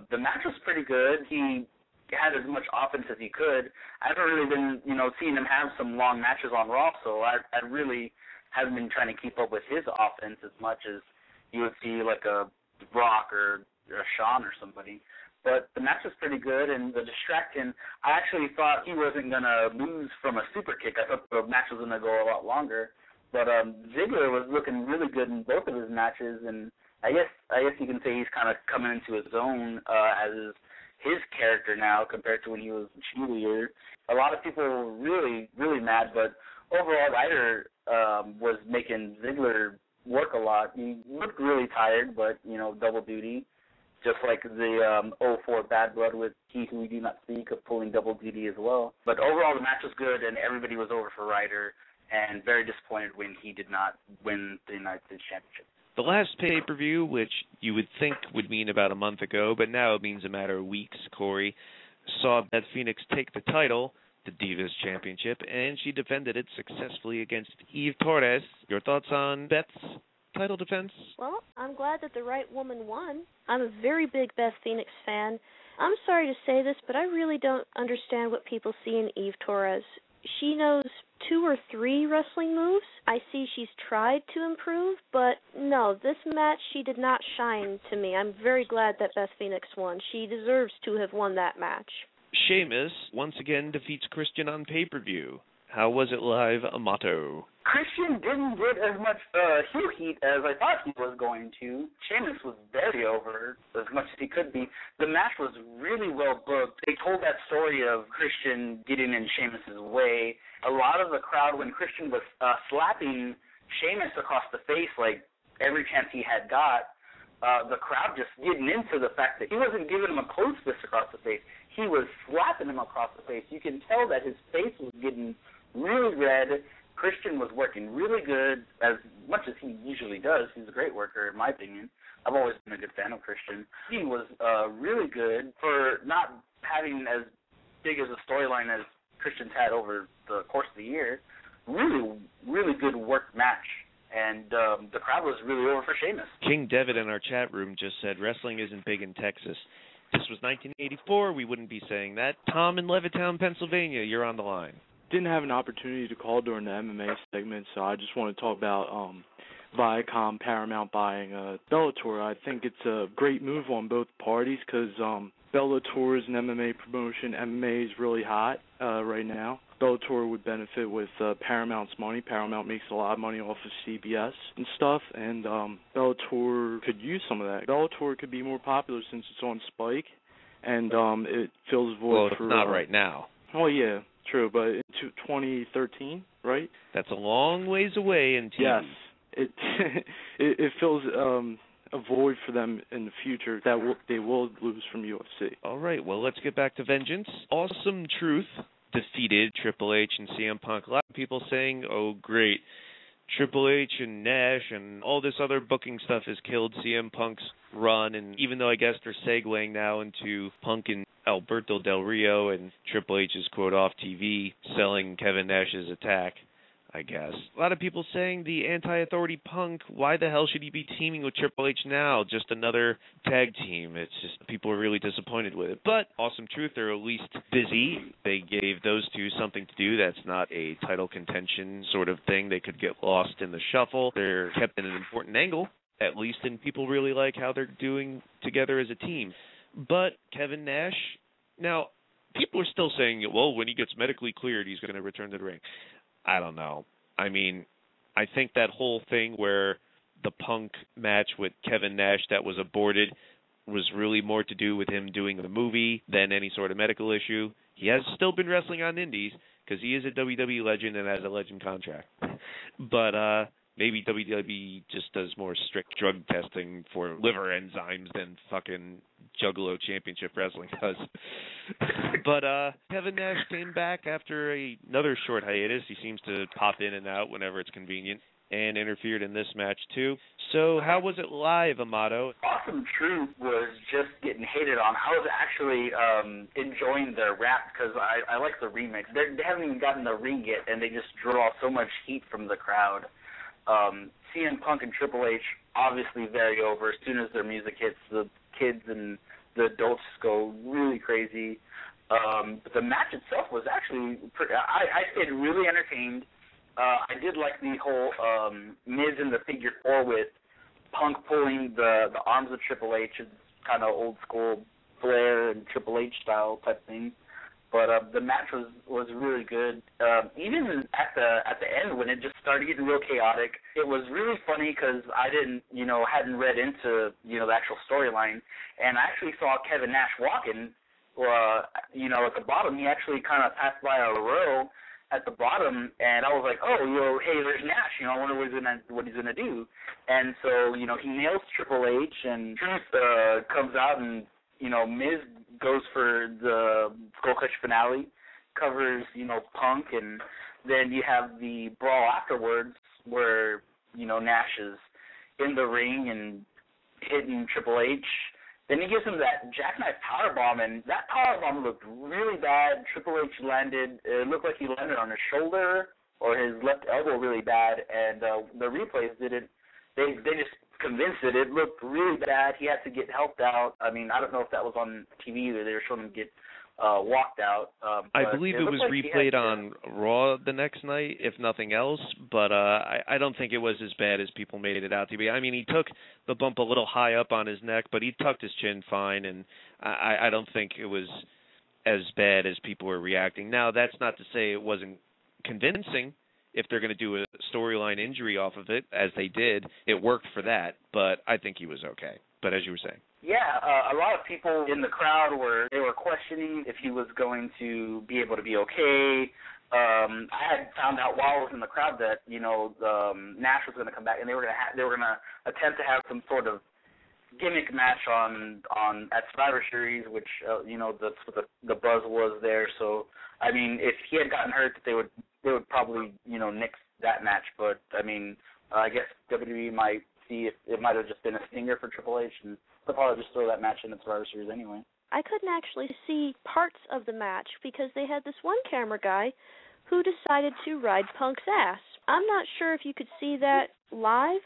the match was pretty good. He had as much offense as he could. I haven't really been, seeing him have some long matches on Raw, so I really haven't been trying to keep up with his offense as much as you would see like a Brock or a Shawn or somebody. But the match was pretty good, and the distraction, I actually thought he wasn't going to lose from a super kick. I thought the match was going to go a lot longer. But Ziggler was looking really good in both of his matches, and I guess you can say he's kind of coming into his own as his character now compared to when he was a cheerleader. A lot of people were really, really mad, but overall Ryder was making Ziggler work a lot. He looked really tired, but, double duty, just like the 04 Bad Blood with He Who We Do Not Speak of pulling double duty as well. But overall the match was good, and everybody was over for Ryder, and very disappointed when he did not win the United States Championship. The last pay-per-view, which you would think would mean about a month ago, but now it means a matter of weeks, Corey, saw Beth Phoenix take the title, the Divas Championship, and she defended it successfully against Eve Torres. Your thoughts on Beth's title defense? Well, I'm glad that the right woman won. I'm a very big Beth Phoenix fan. I'm sorry to say this, but I really don't understand what people see in Eve Torres. She knows 2 or 3 wrestling moves. I see she's tried to improve, but no, this match she did not shine to me. I'm very glad that Beth Phoenix won. She deserves to have won that match. Sheamus once again defeats Christian on pay-per-view. How was it live, Amato? Christian didn't get as much heel heat as I thought he was going to. Sheamus was very over as much as he could be. The match was really well booked. They told that story of Christian getting in Sheamus' way. A lot of the crowd, when Christian was slapping Sheamus across the face, like every chance he had got, the crowd just getting into the fact that he wasn't giving him a close fist across the face. He was slapping him across the face. You can tell that his face was getting really red. Christian was working really good, as much as he usually does. He's a great worker, in my opinion. I've always been a good fan of Christian. He was really good for not having as big as a storyline as Christian's had over the course of the year. Really, really good work match. And the crowd was really over for Sheamus. King Devitt in our chat room just said, wrestling isn't big in Texas. This was 1984. We wouldn't be saying that. Tom in Levittown, Pennsylvania, you're on the line. Didn't have an opportunity to call during the MMA segment, so I just want to talk about Viacom Paramount buying Bellator. I think it's a great move on both parties because Bellator is an MMA promotion. MMA is really hot right now. Bellator would benefit with Paramount's money. Paramount makes a lot of money off of CBS and stuff, and Bellator could use some of that. Bellator could be more popular since it's on Spike, and it fills void. Well, it's not right now. Oh, yeah. True, but in 2013, right? That's a long ways away in TV. Yes, it fills a void for them in the future that they will lose from UFC. All right, well, let's get back to vengeance. Awesome Truth defeated Triple H and CM Punk. A lot of people saying, oh, great, Triple H and Nash and all this other booking stuff has killed CM Punk's run, and even though I guess they're segueing now into Punk and Alberto Del Rio and Triple H's quote off TV selling Kevin Nash's attack, I guess. A lot of people saying the anti-authority Punk, why the hell should he be teaming with Triple H now? Just another tag team. It's just people are really disappointed with it. But Awesome Truth are at least busy. They gave those two something to do. That's not a title contention sort of thing. They could get lost in the shuffle. They're kept in an important angle, at least, and people really like how they're doing together as a team. But Kevin Nash, now, people are still saying, well, when he gets medically cleared, he's going to return to the ring. I don't know. I mean, I think that whole thing where the Punk match with Kevin Nash that was aborted was really more to do with him doing the movie than any sort of medical issue. He has still been wrestling on indies because he is a WWE legend and has a legend contract. But maybe WWE just does more strict drug testing for liver enzymes than fucking Juggalo Championship Wrestling does. But Kevin Nash came back after another short hiatus. He seems to pop in and out whenever it's convenient. and interfered in this match too. So how was it live, Amato? Awesome Truth was just getting hated on. I was actually enjoying their rap because I like the remix. They haven't even gotten the ring yet, and they just draw so much heat from the crowd. CM Punk and Triple H, obviously very over. As soon as their music hits, the kids and the adults go really crazy. But the match itself was actually pretty, I stayed really entertained. I did like the whole Miz in the figure four with Punk pulling the arms of Triple H. It's kind of old school Flair and Triple H style type thing. But the match was really good. Even at the end when it just started getting real chaotic, it was really funny because I hadn't read into the actual storyline, and I actually saw Kevin Nash walking. At the bottom, he actually kind of passed by a row at the bottom, and I was like, hey, there's Nash. I wonder what he's gonna do. And so he nails Triple H, and Truth comes out and. Miz goes for the Skull Crush finale, covers, Punk, and then you have the brawl afterwards where, Nash is in the ring and hitting Triple H. Then he gives him that jackknife powerbomb, and that powerbomb looked really bad. Triple H looked like he landed on his shoulder or his left elbow really bad, and the replays didn't. They just convinced it. It looked really bad. He had to get helped out. I mean, I don't know if that was on TV either. They were showing him get walked out. I believe it was like replayed on Raw the next night, if nothing else. But I don't think it was as bad as people made it out to be. I mean, he took the bump a little high up on his neck, but he tucked his chin fine, and I don't think it was as bad as people were reacting. Now, that's not to say it wasn't convincing. If they're going to do a storyline injury off of it, as they did, it worked for that, but I think he was okay. But as you were saying. Yeah, a lot of people in the crowd were questioning if he was going to be able to be okay. I had found out while I was in the crowd that, Nash was going to come back, and they were going to attempt to have some sort of gimmick match on at Survivor Series, which, that's what the buzz was there. So, I mean, if he had gotten hurt, they would probably, nix that match. But, I mean, I guess WWE might see if it might have just been a stinger for Triple H, and they'll probably just throw that match in the Survivor Series anyway. I couldn't actually see parts of the match because they had this one camera guy who decided to ride Punk's ass. I'm not sure if you could see that live,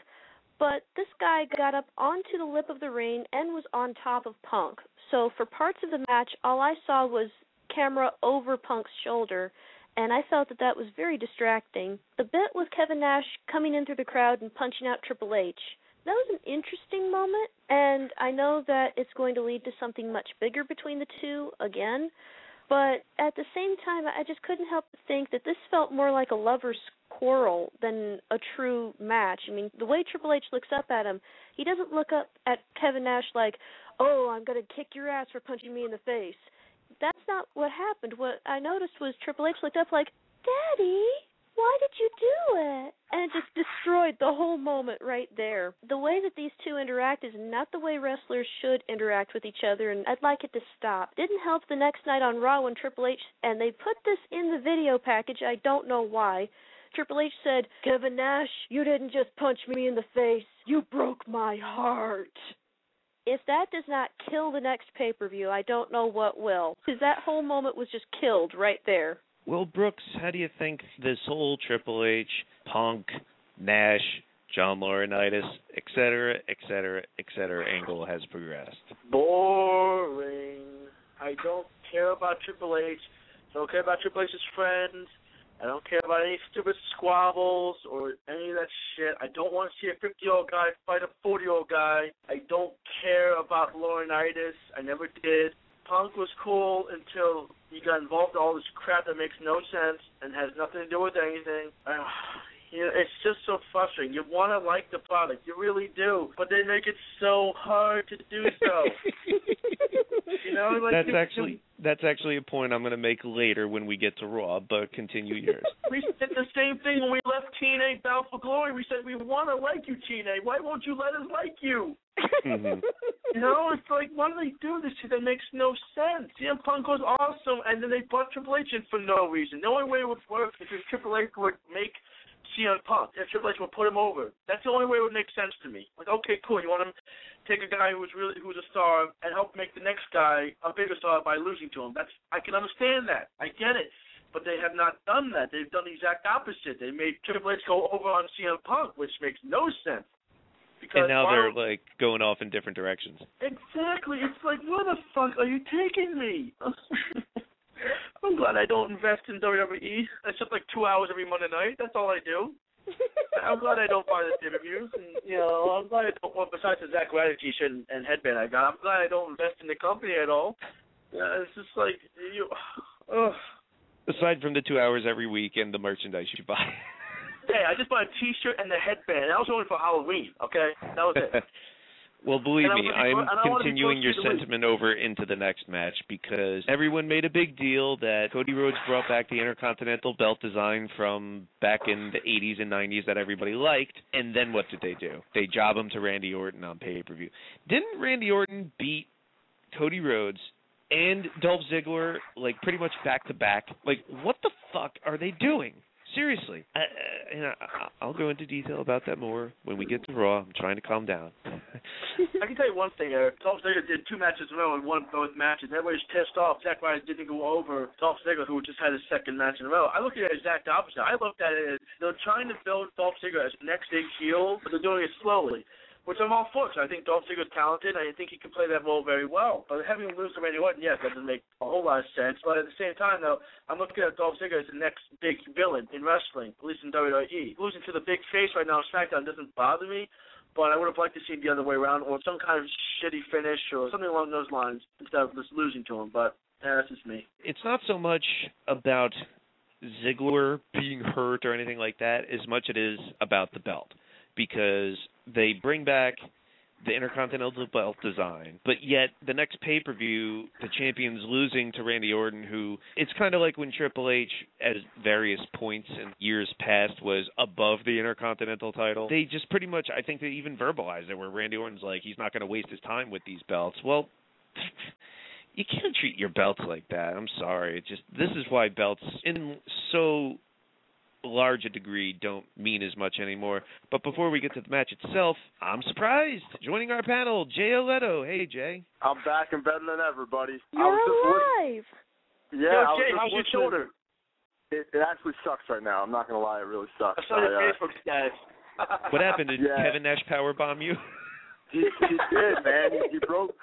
but this guy got up onto the lip of the ring and was on top of Punk. So for parts of the match, all I saw was camera over Punk's shoulder, and I felt that was very distracting. The bit with Kevin Nash coming in through the crowd and punching out Triple H, that was an interesting moment, and I know that it's going to lead to something much bigger between the two again, but at the same time, I just couldn't help but think that this felt more like a lover's quarrel than a true match. I mean, the way Triple H looks up at him, he doesn't look up at Kevin Nash like, oh, I'm going to kick your ass for punching me in the face. That's not what happened. What I noticed was Triple H looked up like, Daddy, why did you do it? And it just destroyed the whole moment right there. The way that these two interact is not the way wrestlers should interact with each other, and I'd like it to stop. Didn't help the next night on Raw when Triple H, and they put this in the video package, I don't know why, Triple H said, Kevin Nash, you didn't just punch me in the face. You broke my heart. If that does not kill the next pay-per-view, I don't know what will. Because that whole moment was just killed right there. Will Brooks, how do you think this whole Triple H, Punk, Nash, John Laurinaitis, et cetera, angle has progressed? Boring. I don't care about Triple H. I don't care about Triple H's friends. I don't care about any stupid squabbles or any of that shit. I don't want to see a 50-year-old guy fight a 40-year-old guy. I don't care about Laurinaitis. I never did. Punk was cool until he got involved in all this crap that makes no sense and has nothing to do with anything. It's just so frustrating. You want to like the product. You really do. But they make it so hard to do so. That's actually a point I'm going to make later when we get to Raw, but continue yours. We said the same thing when we left TNA Bound for Glory. We said, we want to like you, TNA. Why won't you let us like you? Mm-hmm. It's like, why do they do this? That makes no sense. CM Punk was awesome, and then they brought Triple H in for no reason. The only way it would work is if Triple H would make CM Punk. If Triple H will put him over, that's the only way it would make sense to me. Like, okay, cool. You want to take a guy who's a star and help make the next guy a bigger star by losing to him. I can understand that. I get it. But they have not done that. They've done the exact opposite. They made Triple H go over on CM Punk, which makes no sense. And now they're, like, going off in different directions. Exactly. It's like, where the fuck are you taking me? I'm glad I don't invest in WWE. I sit, like, 2 hours every Monday night. That's all I do. I'm glad I don't buy the interviews. And, you know, I'm glad I don't, well, besides the Zack Ryder t-shirt and headband I got, I'm glad I don't invest in the company at all. It's just like, you... Aside from the 2 hours every week and the merchandise you buy. Hey, I just bought a T-shirt and a headband. That was only for Halloween, okay? That was it. Well, believe me, I'm continuing your sentiment over into the next match because everyone made a big deal that Cody Rhodes brought back the Intercontinental belt design from back in the 80s and 90s that everybody liked. And then what did they do? They job him to Randy Orton on pay-per-view. Didn't Randy Orton beat Cody Rhodes and Dolph Ziggler, like, pretty much back-to-back? Like, what the fuck are they doing? Seriously. I'll go into detail about that more when we get to Raw. I'm trying to calm down. I can tell you one thing, Eric. Dolph Ziggler did two matches in a row and won both matches. Everybody's pissed off. Zack Ryder didn't go over Dolph Ziggler, who just had his second match in a row. I look at it as exact opposite. I looked at it as they're trying to build Dolph Ziggler as the next big heel, but they're doing it slowly. Which I'm all for, because I think Dolph Ziggler's talented, and I think he can play that role very well. But having him lose to Randy Orton, yes, that doesn't make a whole lot of sense. But at the same time, though, I'm looking at Dolph Ziggler as the next big villain in wrestling, at least in WWE. Losing to the big face right now on SmackDown doesn't bother me, but I would have liked to see it the other way around, or some kind of shitty finish, or something along those lines, instead of just losing to him. But that's just me. It's not so much about Ziggler being hurt or anything like that, as much it is about the belt. Because they bring back the Intercontinental belt design, but yet the next pay-per-view, the champion's losing to Randy Orton, who it's kind of like when Triple H, at various points in years past, was above the Intercontinental title. They just pretty much, I think they even verbalized it, where Randy Orton's like, he's not going to waste his time with these belts. Well, you can't treat your belts like that. I'm sorry. It's just, this is why belts in so large a degree don't mean as much anymore. But before we get to the match itself, I'm surprised. Joining our panel, Jay Aletto. Hey, Jay. I'm back and better than ever, buddy. You're alive. Yeah. Yo, Jay, how's your shoulder? It actually sucks right now. I'm not going to lie. It really sucks. I saw your Facebook status. What happened? Did Kevin Nash powerbomb you? He did, man. He broke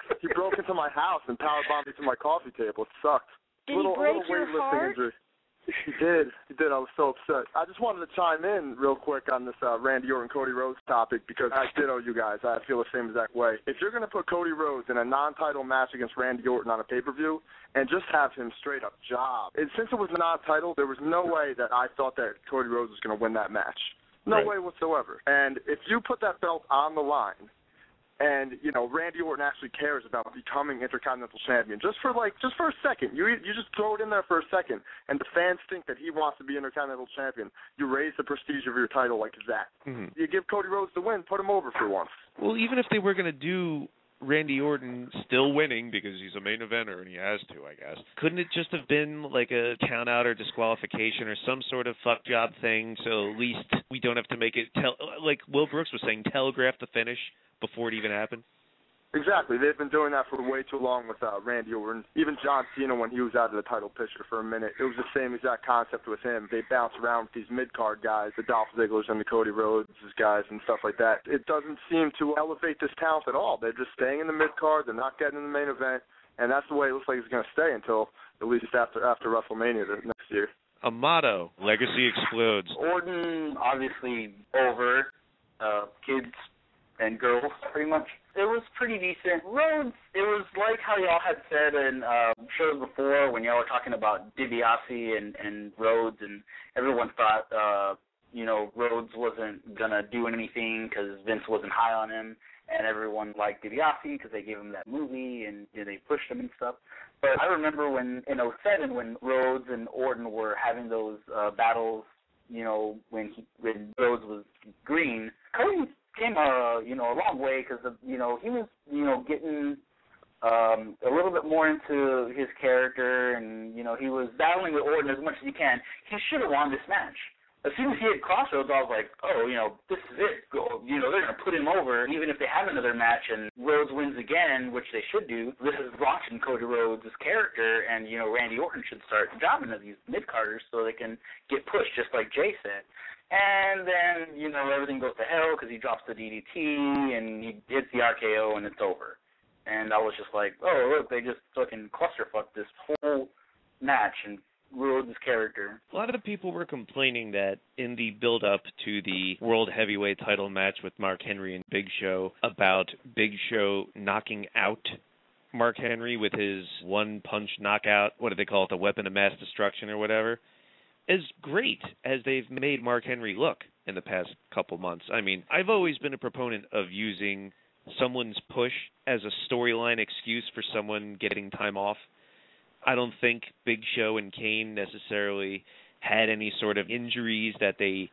into my house and powerbombed me to my coffee table. It sucked. Did he break your heart? He did. I was so upset. I just wanted to chime in real quick on this Randy Orton, Cody Rhodes topic because I ditto you guys. I feel the same exact way. If you're going to put Cody Rhodes in a non-title match against Randy Orton on a pay-per-view and just have him straight up job, and since it was non-title, there was no way that I thought that Cody Rhodes was going to win that match. No way whatsoever. And if you put that belt on the line, and, you know, Randy Orton actually cares about becoming Intercontinental Champion. Just for a second. You just throw it in there for a second, and the fans think that he wants to be Intercontinental Champion. You raise the prestige of your title like that. Mm-hmm. You give Cody Rhodes the win, put him over for once. Well, even if they were going to do Randy Orton still winning because he's a main eventer and he has to, I guess, couldn't it just have been like a count out or disqualification or some sort of fuck job thing so at least we don't have to make it, like Will Brooks was saying, telegraph the finish before it even happened? Exactly. They've been doing that for way too long with Randy Orton. Even John Cena, when he was out of the title picture for a minute, it was the same exact concept with him. They bounce around with these mid-card guys, the Dolph Ziggler's and the Cody Rhodes' guys and stuff like that. It doesn't seem to elevate this talent at all. They're just staying in the mid-card. They're not getting in the main event. And that's the way it looks like it's going to stay until at least after WrestleMania next year. A motto, Legacy Explodes. Orton, obviously, over kids and girls, pretty much. It was pretty decent. Rhodes, it was like how y'all had said in shows before when y'all were talking about DiBiase and Rhodes, and everyone thought, Rhodes wasn't going to do anything because Vince wasn't high on him, and everyone liked DiBiase because they gave him that movie and they pushed him and stuff. But I remember when in 2007 when Rhodes and Orton were having those battles, when Rhodes was green, Cody came a long way because, he was, getting a little bit more into his character and, he was battling with Orton as much as he can. He should have won this match. as soon as he hit Crossroads, I was like, oh, you know, this is it. Go, you know, they're going to put him over. And even if they have another match and Rhodes wins again, which they should do, this is launching Cody Rhodes' character. And, you know, Randy Orton should start jobbing at these mid-carders so they can get pushed, just like Jay said. And then, you know, everything goes to hell because he drops the DDT and he hits the RKO and it's over. And I was just like, oh, look, they just fucking clusterfucked this whole match and ruined his character. A lot of the people were complaining that in the build-up to the World Heavyweight title match with Mark Henry and Big Show about Big Show knocking out Mark Henry with his one-punch knockout, what do they call it, the weapon of mass destruction or whatever, as great as they've made Mark Henry look in the past couple months. I mean, I've always been a proponent of using someone's push as a storyline excuse for someone getting time off. I don't think Big Show and Kane necessarily had any sort of injuries that they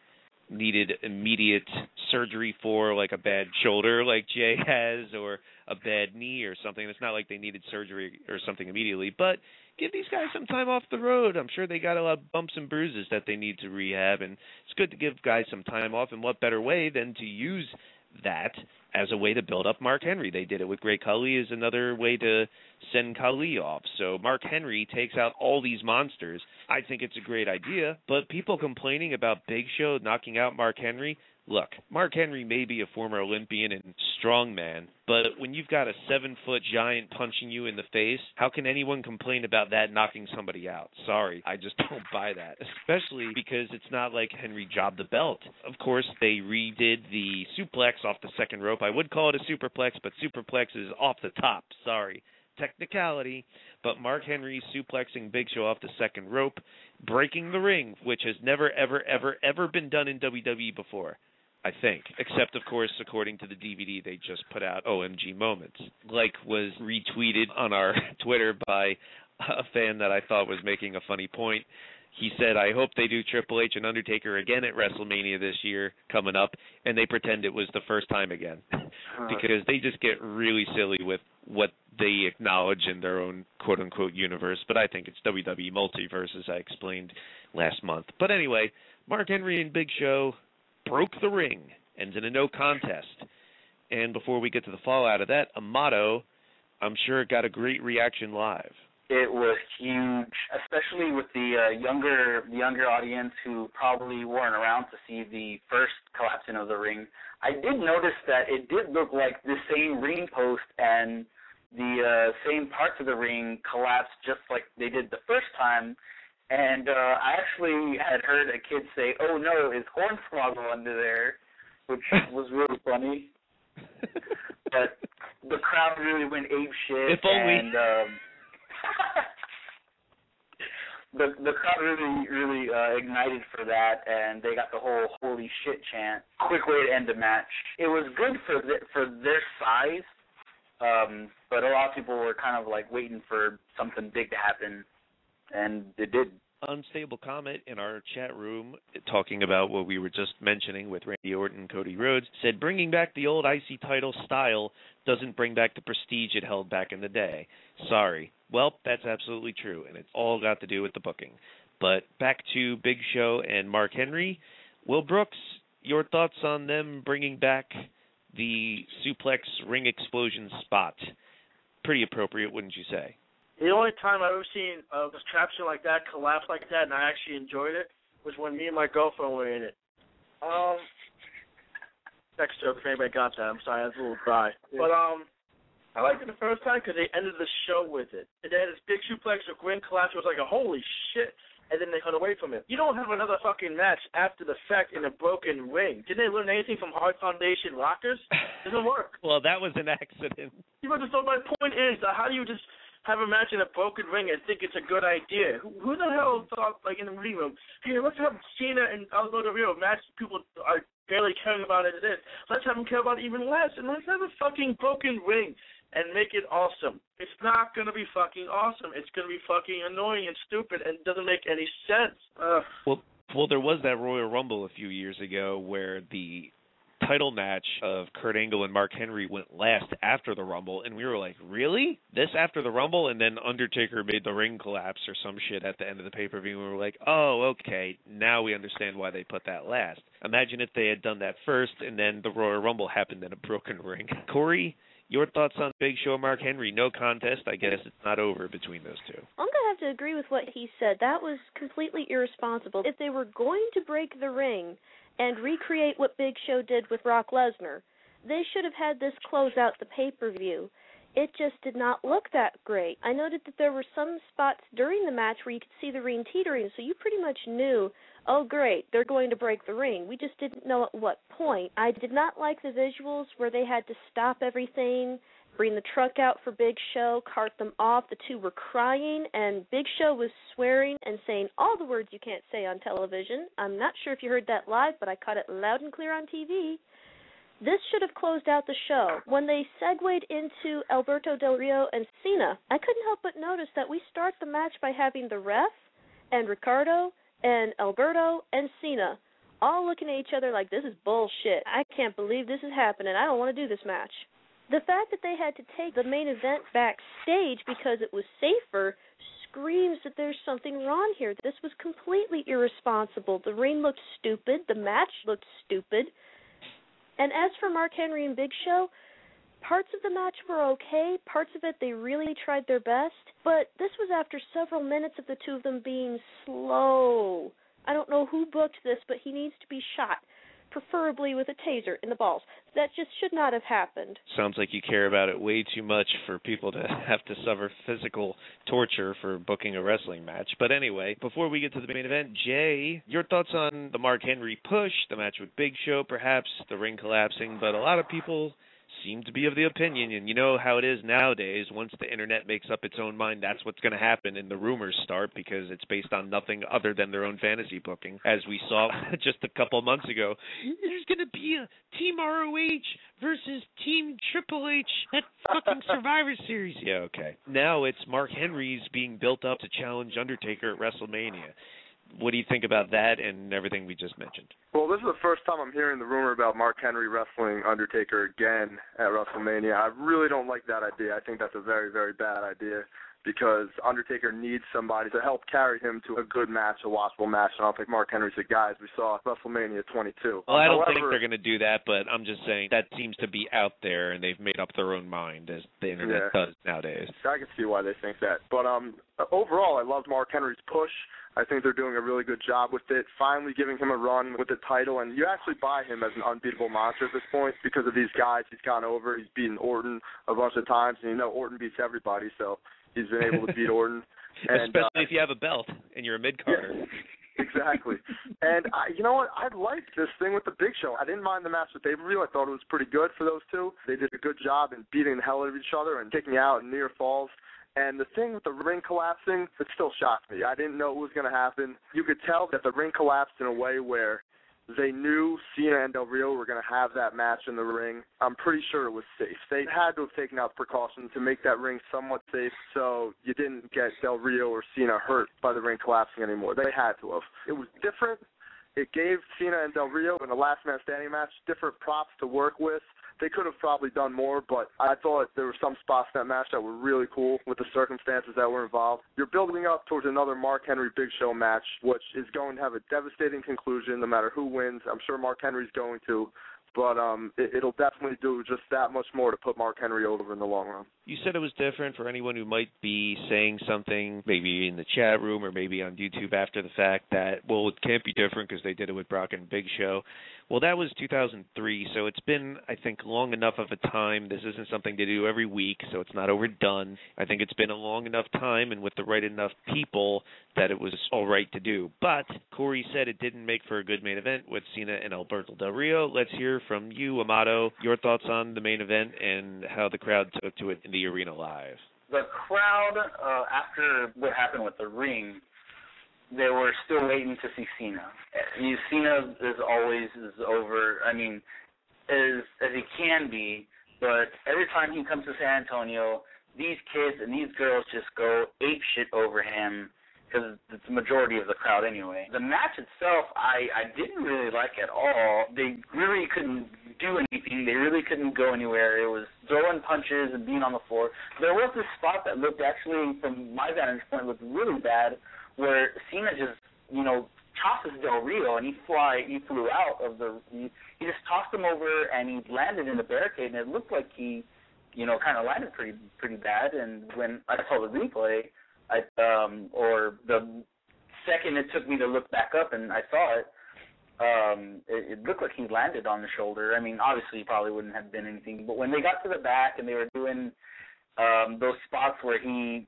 needed immediate surgery for, like a bad shoulder like Jay has or a bad knee or something. It's not like they needed surgery or something immediately, but give these guys some time off the road. I'm sure they got a lot of bumps and bruises that they need to rehab, and it's good to give guys some time off, and what better way than to use that as a way to build up Mark Henry. They did it with Great Khali as another way to send Khali off. So Mark Henry takes out all these monsters. I think it's a great idea, but people complaining about Big Show knocking out Mark Henry, look, Mark Henry may be a former Olympian and strongman, but when you've got a 7-foot giant punching you in the face, how can anyone complain about that knocking somebody out? Sorry, I just don't buy that, especially because it's not like Henry jobbed the belt. Of course, they redid the suplex off the second rope. I would call it a superplex, but superplex is off the top. Sorry, technicality. But Mark Henry suplexing Big Show off the second rope, breaking the ring, which has never, ever been done in WWE before. I think, except, of course, according to the DVD they just put out, OMG Moments, like was retweeted on our Twitter by a fan that I thought was making a funny point. He said, I hope they do Triple H and Undertaker again at WrestleMania this year coming up, and they pretend it was the first time again because they just get really silly with what they acknowledge in their own quote-unquote universe, but I think it's WWE Multiverse, as I explained last month. But anyway, Mark Henry and Big Show broke the ring, ends in a no contest. And before we get to the fallout of that, Amato, I'm sure, got a great reaction live. It was huge, especially with the younger audience who probably weren't around to see the first collapsing of the ring. I did notice that it did look like the same ring post and the same parts of the ring collapsed just like they did the first time. And I actually had heard a kid say, oh, no, is Hornswoggle under there, which was really funny. But the crowd really went apeshit. If only. And, the crowd really ignited for that, and they got the whole holy shit chant. Quick way to end the match. It was good for their size, but a lot of people were kind of like waiting for something big to happen. And it did. Unstable Comet in our chat room, talking about what we were just mentioning with Randy Orton and Cody Rhodes, said bringing back the old IC title style doesn't bring back the prestige it held back in the day. Sorry. Well, that's absolutely true, and it's all got to do with the booking. But back to Big Show and Mark Henry. Will Brooks, your thoughts on them bringing back the suplex ring explosion spot? Pretty appropriate, wouldn't you say? The only time I've ever seen a contraption like that collapse like that, and I actually enjoyed it, was when me and my girlfriend were in it. Sex joke, if anybody got that. I'm sorry, I was a little dry. Yeah. But I liked it the first time because they ended the show with it. And they had this big suplex, a grin collapse. It was like a holy shit. And then they cut away from it. You don't have another fucking match after the fact in a broken ring. Didn't they learn anything from Hard Foundation Rockers? It doesn't work. Well, that was an accident. You know, so my point is, how do you just have a match in a broken ring and think it's a good idea? Who the hell thought, like, in the meeting room, hey, let's have Cena and Aldo Del Rio match people are barely caring about it as is. Let's have them care about it even less, and let's have a fucking broken ring and make it awesome. It's not going to be fucking awesome. It's going to be fucking annoying and stupid and doesn't make any sense. Well, there was that Royal Rumble a few years ago where the title match of Kurt Angle and Mark Henry went last after the Rumble, and we were like, really? This after the Rumble? And then Undertaker made the ring collapse or some shit at the end of the pay-per-view, and we were like, oh, okay, now we understand why they put that last. Imagine if they had done that first, and then the Royal Rumble happened in a broken ring. Corey, your thoughts on Big Show Mark Henry? No contest. I guess it's not over between those two. I'm going to have to agree with what he said. That was completely irresponsible. If they were going to break the ring and recreate what Big Show did with Brock Lesnar, they should have had this close out the pay-per-view. It just did not look that great. I noted that there were some spots during the match where you could see the ring teetering, so you pretty much knew, oh, great, they're going to break the ring. We just didn't know at what point. I did not like the visuals where they had to stop everything, bring the truck out for Big Show, cart them off. The two were crying, and Big Show was swearing and saying all the words you can't say on television. I'm not sure if you heard that live, but I caught it loud and clear on TV. This should have closed out the show. When they segued into Alberto Del Rio and Cena, I couldn't help but notice that we start the match by having the ref and Ricardo and Alberto and Cena all looking at each other like, this is bullshit. I can't believe this is happening. I don't want to do this match. The fact that they had to take the main event backstage because it was safer screams that there's something wrong here. This was completely irresponsible. The ring looked stupid. The match looked stupid. And as for Mark Henry and Big Show, parts of the match were okay. Parts of it, they really tried their best. But this was after several minutes of the two of them being slow. I don't know who booked this, but he needs to be shot, preferably with a taser in the balls. That just should not have happened. Sounds like you care about it way too much for people to have to suffer physical torture for booking a wrestling match. But anyway, before we get to the main event, Jay, your thoughts on the Mark Henry push, the match with Big Show, perhaps the ring collapsing, but a lot of people seem to be of the opinion, and you know how it is nowadays, once the internet makes up its own mind, that's what's going to happen, and the rumors start because it's based on nothing other than their own fantasy booking. As we saw just a couple months ago, there's going to be a Team ROH versus Team Triple H at fucking Survivor Series. Yeah, okay. Now it's Mark Henry's being built up to challenge Undertaker at WrestleMania. What do you think about that and everything we just mentioned? Well, this is the first time I'm hearing the rumor about Mark Henry wrestling Undertaker again at WrestleMania. I really don't like that idea. I think that's a very, very bad idea because Undertaker needs somebody to help carry him to a good match, a watchable match, and I don't think Mark Henry's the guy as we saw at WrestleMania 22. Well, I don't think they're going to do that, but I'm just saying that seems to be out there, and they've made up their own mind, as the internet does nowadays. I can see why they think that. But overall, I loved Mark Henry's push. I think they're doing a really good job with it, finally giving him a run with the title. And you actually buy him as an unbeatable monster at this point because of these guys he's gone over. He's beaten Orton a bunch of times, and you know Orton beats everybody, so he's been able to beat Orton. And, especially if you have a belt and you're a mid-carder. Yeah. Exactly. And, you know what, I liked this thing with the Big Show. I didn't mind the match with Avery. I thought it was pretty good for those two. They did a good job in beating the hell out of each other and taking out near falls. And the thing with the ring collapsing, it still shocked me. I didn't know it was going to happen. You could tell that the ring collapsed in a way where they knew Cena and Del Rio were going to have that match in the ring. I'm pretty sure it was safe. They had to have taken out precautions to make that ring somewhat safe so you didn't get Del Rio or Cena hurt by the ring collapsing anymore. They had to have. It was different. It gave Cena and Del Rio in the last man standing match different props to work with. They could have probably done more, but I thought there were some spots in that match that were really cool with the circumstances that were involved. You're building up towards another Mark Henry Big Show match, which is going to have a devastating conclusion no matter who wins. I'm sure Mark Henry's going to. But it'll definitely do just that much more to put Mark Henry over in the long run. You said it was different. For anyone who might be saying something, maybe in the chat room or maybe on YouTube after the fact, that, well, it can't be different because they did it with Brock and Big Show. Well, that was 2003, so it's been, I think, long enough of a time. This isn't something they do every week, so it's not overdone. I think it's been a long enough time and with the right enough people that it was all right to do. But Corey said it didn't make for a good main event with Cena and Alberto Del Rio. Let's hear from you, Amato, your thoughts on the main event and how the crowd took to it in the arena live. The crowd, after what happened with the ring, they were still waiting to see Cena. Cena is always over, I mean, as he can be, but every time he comes to San Antonio, these kids and these girls just go apeshit over him because it's the majority of the crowd anyway. The match itself, I didn't really like at all. They really couldn't do anything. They really couldn't go anywhere. It was throwing punches and being on the floor. There was this spot that looked actually, from my vantage point, looked really bad, where Cena just, you know, tosses Del Rio, and he flew out of the, he just tossed him over, and he landed in the barricade, and it looked like he, you know, kind of landed pretty bad. And when I saw the replay, or the second it took me to look back up and I saw it, it looked like he landed on the shoulder. I mean, obviously, he probably wouldn't have been anything, but when they got to the back and they were doing those spots where he,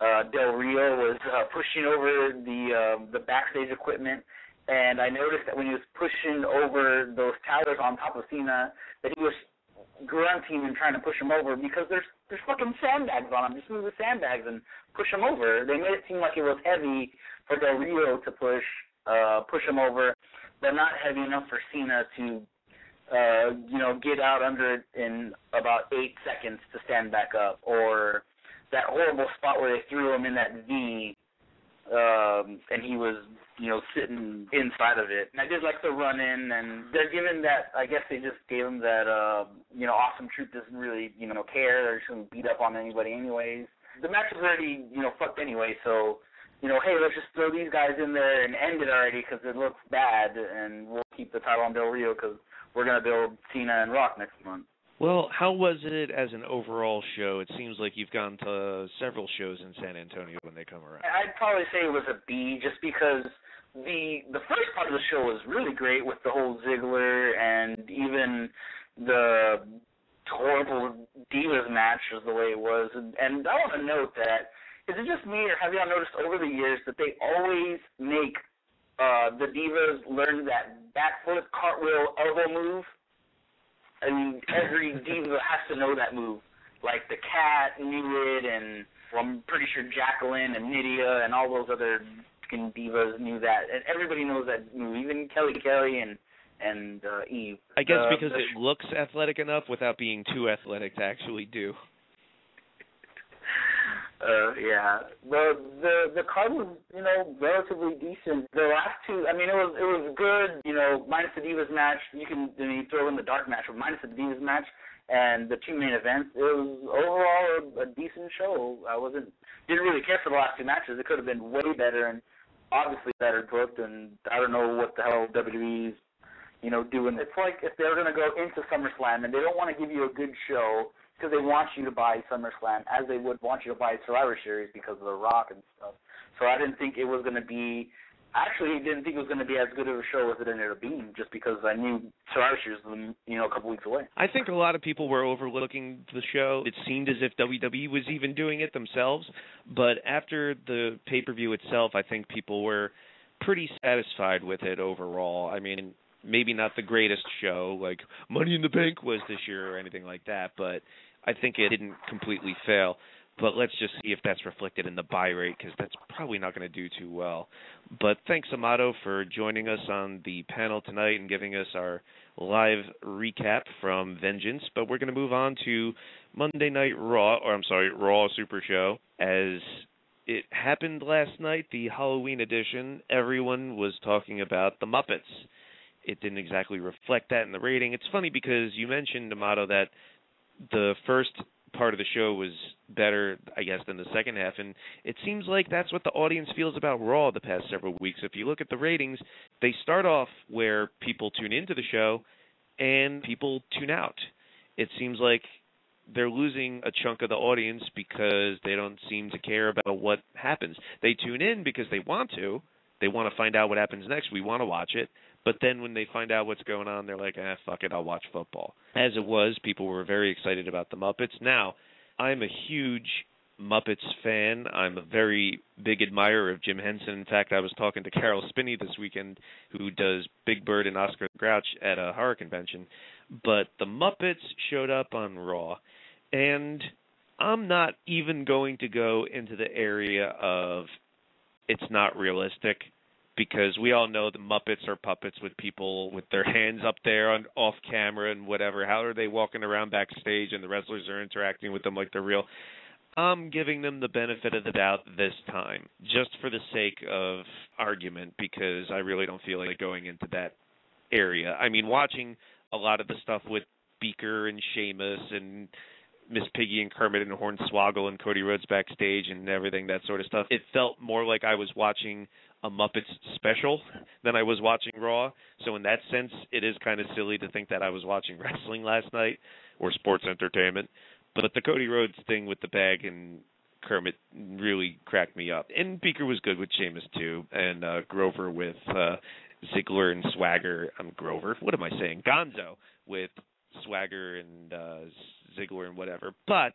Del Rio was pushing over the backstage equipment, and I noticed that when he was pushing over those towers on top of Cena, that he was grunting and trying to push him over because there's fucking sandbags on him. Just move the sandbags and push him over. They made it seem like it was heavy for Del Rio to push him over, but not heavy enough for Cena to get out under it in about 8 seconds to stand back up, or that horrible spot where they threw him in that V, and he was, you know, sitting inside of it. And I did like the run-in, and they're giving that, I guess they just gave him that, Awesome Truth doesn't really, you know, care. They're just going to beat up on anybody anyways. The match was already, you know, fucked anyway, so, you know, hey, let's just throw these guys in there and end it already because it looks bad, and we'll keep the title on Del Rio because we're going to build Cena and Rock next month. Well, how was it as an overall show? It seems like you've gone to several shows in San Antonio when they come around. I'd probably say it was a B, just because the first part of the show was really great with the whole Ziggler and even the horrible Divas match was the way it was. And I want to note that, is it just me, or have y'all noticed over the years that they always make the Divas learn that backflip, cartwheel, elbow move? I mean, every diva has to know that move. Like the Cat knew it, and well, I'm pretty sure Jacqueline and Nydia and all those other fucking divas knew that. And everybody knows that move, even Kelly and Eve. I guess because it looks athletic enough without being too athletic to actually do. Yeah. The card was, you know, relatively decent. The last two, I mean, it was good, you know, minus the Divas match. You throw in the dark match, but minus the Divas match and the two main events, it was overall a decent show. I didn't really care for the last two matches. It could have been way better and obviously better booked, and I don't know what the hell WWE's, you know, doing. It's like if they're going to go into SummerSlam and they don't want to give you a good show, because they want you to buy SummerSlam as they would want you to buy Survivor Series because of The Rock and stuff. So I didn't think it was going to be – actually didn't think it was going to be as good of a show as it ended up being, just because I knew Survivor Series was, you know, a couple weeks away. I think a lot of people were overlooking the show. It seemed as if WWE was even doing it themselves. But after the pay-per-view itself, I think people were pretty satisfied with it overall. I mean, maybe not the greatest show like Money in the Bank was this year or anything like that, but – I think it didn't completely fail, but let's just see if that's reflected in the buy rate, because that's probably not going to do too well. But thanks, Amato, for joining us on the panel tonight and giving us our live recap from Vengeance. But we're going to move on to Monday Night Raw Super Show. As it happened last night, the Halloween edition, everyone was talking about the Muppets. It didn't exactly reflect that in the rating. It's funny because you mentioned, Amato, that the first part of the show was better, I guess, than the second half, and it seems like that's what the audience feels about Raw the past several weeks. If you look at the ratings, they start off where people tune into the show and people tune out. It seems like they're losing a chunk of the audience because they don't seem to care about what happens. They tune in because they want to. They want to find out what happens next. We want to watch it. But then when they find out what's going on, they're like, fuck it, I'll watch football. As it was, people were very excited about the Muppets. Now, I'm a huge Muppets fan. I'm a very big admirer of Jim Henson. In fact, I was talking to Carol Spinney this weekend, who does Big Bird and Oscar the Grouch at a horror convention. But the Muppets showed up on Raw. And I'm not even going to go into the area of it's not realistic, because we all know the Muppets are puppets with people with their hands up there on off camera and whatever. How are they walking around backstage and the wrestlers are interacting with them like they're real? I'm giving them the benefit of the doubt this time, just for the sake of argument, because I really don't feel like going into that area. I mean, watching a lot of the stuff with Beaker and Sheamus and Miss Piggy and Kermit and Hornswoggle and Cody Rhodes backstage and everything, that sort of stuff. It felt more like I was watching a Muppets special than I was watching Raw. So in that sense, it is kind of silly to think that I was watching wrestling last night or sports entertainment. But the Cody Rhodes thing with the bag and Kermit really cracked me up. And Beaker was good with Sheamus, too, and Grover with Ziggler and Swagger. Grover? What am I saying? Gonzo with Swagger and Ziggler and whatever. But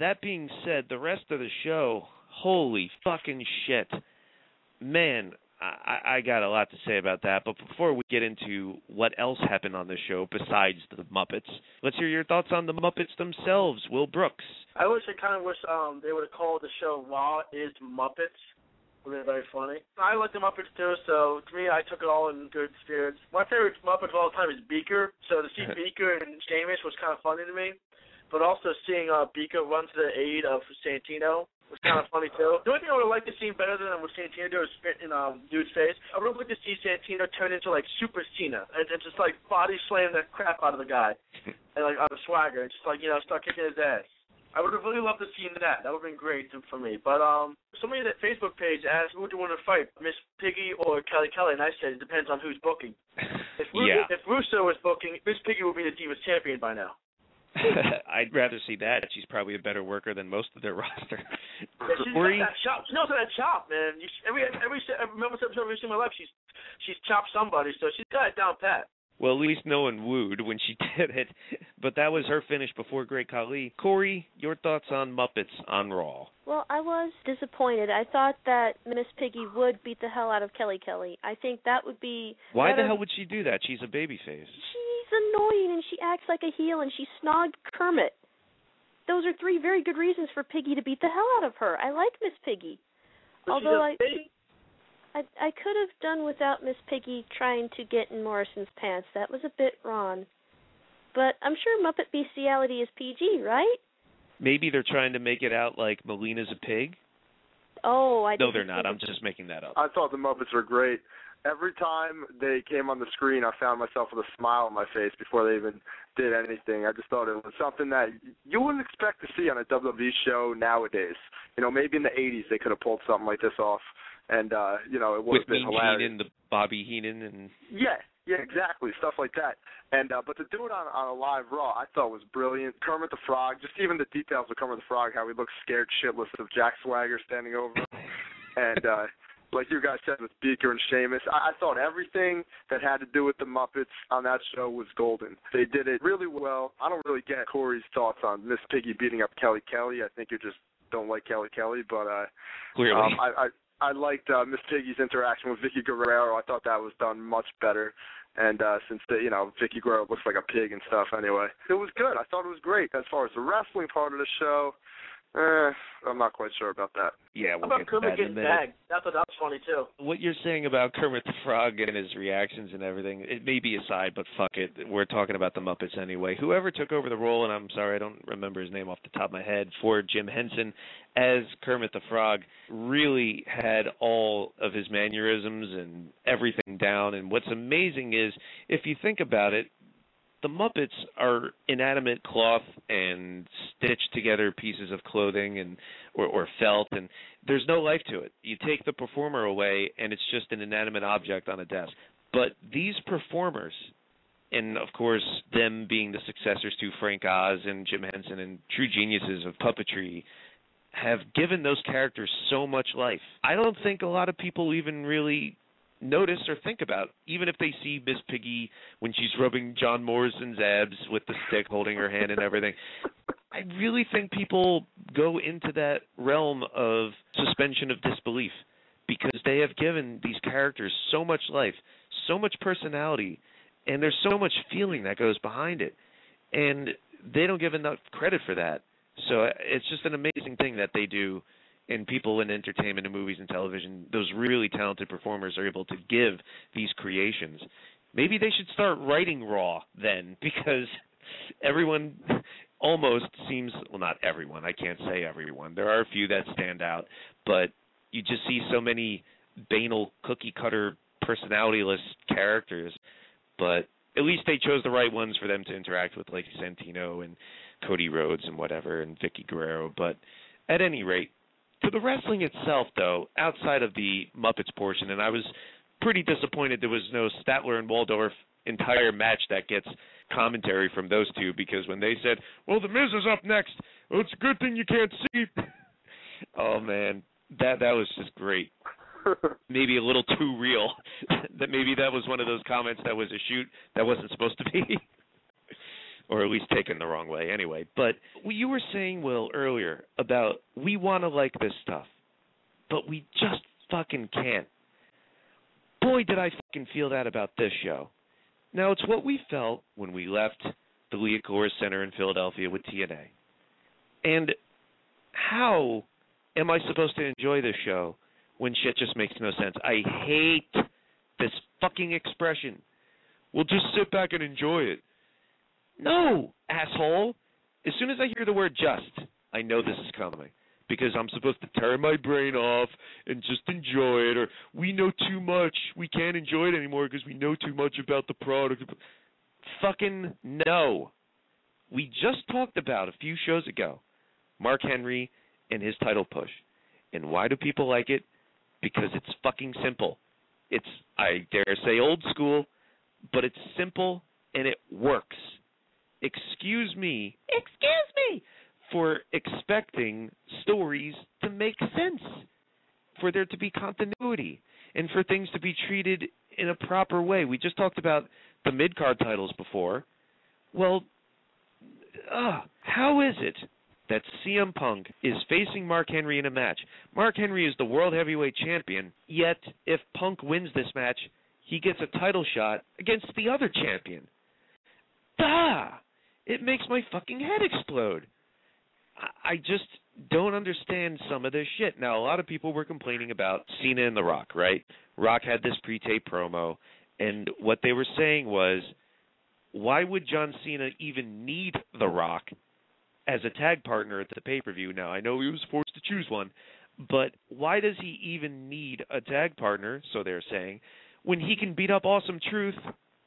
that being said, the rest of the show, holy fucking shit. Man, I got a lot to say about that. But before we get into what else happened on the show besides the Muppets, let's hear your thoughts on the Muppets themselves, Will Brooks. I kind of wish they would have called the show Raw is Muppets. Really very funny. I like the Muppets too, so to me, I took it all in good spirits. My favorite Muppet of all time is Beaker, so to see Beaker and Sheamus was kind of funny to me. But also seeing Beaker run to the aid of Santino was kind of funny too. The only thing I would like to see better than what Santino did was spit in dude's face. I would like to see Santino turn into like Super Cena and just like body slam the crap out of the guy and like on the Swagger, and just like, you know, start kicking his ass. I would have really loved to see that. That would have been great for me. But somebody on that Facebook page asked, who would you want to fight, Miss Piggy or Kelly Kelly? And I said, it depends on who's booking. If Russo was booking, Miss Piggy would be the Divas champion by now. I'd rather see that. She's probably a better worker than most of their roster. Yeah, she's got that chop. She knows how to chop, man. Every episode of my life, she's chopped somebody, so she's got it down pat. Well, at least no one wooed when she did it. But that was her finish before Great Khali. Corey, your thoughts on Muppets on Raw? Well, I was disappointed. I thought that Miss Piggy would beat the hell out of Kelly Kelly. I think that would be... Why the hell would she do that? She's a babyface. She's annoying, and she acts like a heel, and she snogged Kermit. Those are three very good reasons for Piggy to beat the hell out of her. I like Miss Piggy. I could have done without Miss Piggy trying to get in Morrison's pants. That was a bit wrong. But I'm sure Muppet bestiality is PG, right? Maybe they're trying to make it out like Melina's a pig. Oh, I No, they're not. I'm just making that up. I thought the Muppets were great. Every time they came on the screen, I found myself with a smile on my face before they even did anything. I just thought it was something that you wouldn't expect to see on a WWE show nowadays. You know, maybe in the 80s they could have pulled something like this off. And, it would have been hilarious. With Heenan, the Bobby Heenan. And... Yeah, exactly, stuff like that. And but to do it on a live Raw, I thought was brilliant. Kermit the Frog, just even the details of Kermit the Frog, how he looked scared shitless of Jack Swagger standing over him. And like you guys said with Beaker and Sheamus, I thought everything that had to do with the Muppets on that show was golden. They did it really well. I don't really get Corey's thoughts on Miss Piggy beating up Kelly Kelly. I think you just don't like Kelly Kelly, but clearly. I liked Miss Piggy's interaction with Vicky Guerrero. I thought that was done much better. And since, Vicky Guerrero looks like a pig and stuff anyway. It was good. I thought it was great. As far as the wrestling part of the show, I'm not quite sure about that. Yeah, we'll get to that in a minute. I thought that was funny, too. What you're saying about Kermit the Frog and his reactions and everything, it may be aside, but fuck it. We're talking about the Muppets anyway. Whoever took over the role, and I'm sorry, I don't remember his name off the top of my head, for Jim Henson as Kermit the Frog really had all of his mannerisms and everything down. And what's amazing is, if you think about it, the Muppets are inanimate cloth and stitched together pieces of clothing and or felt, and there's no life to it. You take the performer away, and it's just an inanimate object on a desk. But these performers, and of course them being the successors to Frank Oz and Jim Henson and true geniuses of puppetry, have given those characters so much life. I don't think a lot of people even really notice or think about, even if they see Miss Piggy when she's rubbing John Morrison's abs with the stick, holding her hand and everything. I really think people go into that realm of suspension of disbelief because they have given these characters so much life, so much personality, and there's so much feeling that goes behind it. And they don't give enough credit for that. So it's just an amazing thing that they do. And people in entertainment and movies and television, those really talented performers are able to give these creations. Maybe they should start writing Raw then, because everyone almost seems – well, not everyone. I can't say everyone. There are a few that stand out, but you just see so many banal, cookie-cutter, personality-less characters. But at least they chose the right ones for them to interact with, like Santino and Cody Rhodes and whatever, and Vicky Guerrero. But at any rate, to the wrestling itself, though, outside of the Muppets portion, and I was pretty disappointed there was no Statler and Waldorf entire match that gets commentary from those two, because when they said, well, The Miz is up next, well, it's a good thing you can't see. Oh, man, that was just great. Maybe a little too real. Maybe that was one of those comments that was a shoot that wasn't supposed to be, or at least taken the wrong way anyway. But you were saying, Will, earlier about we want to like this stuff, but we just fucking can't. Boy, did I fucking feel that about this show. Now, it's what we felt when we left the Leah Corus Center in Philadelphia with TNA. And how am I supposed to enjoy this show when shit just makes no sense? I hate this fucking expression. We'll just sit back and enjoy it. No, asshole. As soon as I hear the word just, I know this is coming, because I'm supposed to turn my brain off and just enjoy it, or we know too much. We can't enjoy it anymore because we know too much about the product. Fucking no. We just talked about a few shows ago Mark Henry and his title push. And why do people like it? Because it's fucking simple. It's, I dare say, old school, but it's simple and it works. Excuse me for expecting stories to make sense, for there to be continuity, and for things to be treated in a proper way. We just talked about the mid-card titles before. Well, how is it that CM Punk is facing Mark Henry in a match? Mark Henry is the world heavyweight champion, yet if Punk wins this match, he gets a title shot against the other champion. Duh! It makes my fucking head explode. I just don't understand some of this shit. Now, a lot of people were complaining about Cena and The Rock, right? Rock had this pre-tape promo, and what they were saying was, why would John Cena even need The Rock as a tag partner at the pay-per-view? Now, I know he was forced to choose one, but why does he even need a tag partner, so they're saying, when he can beat up Awesome Truth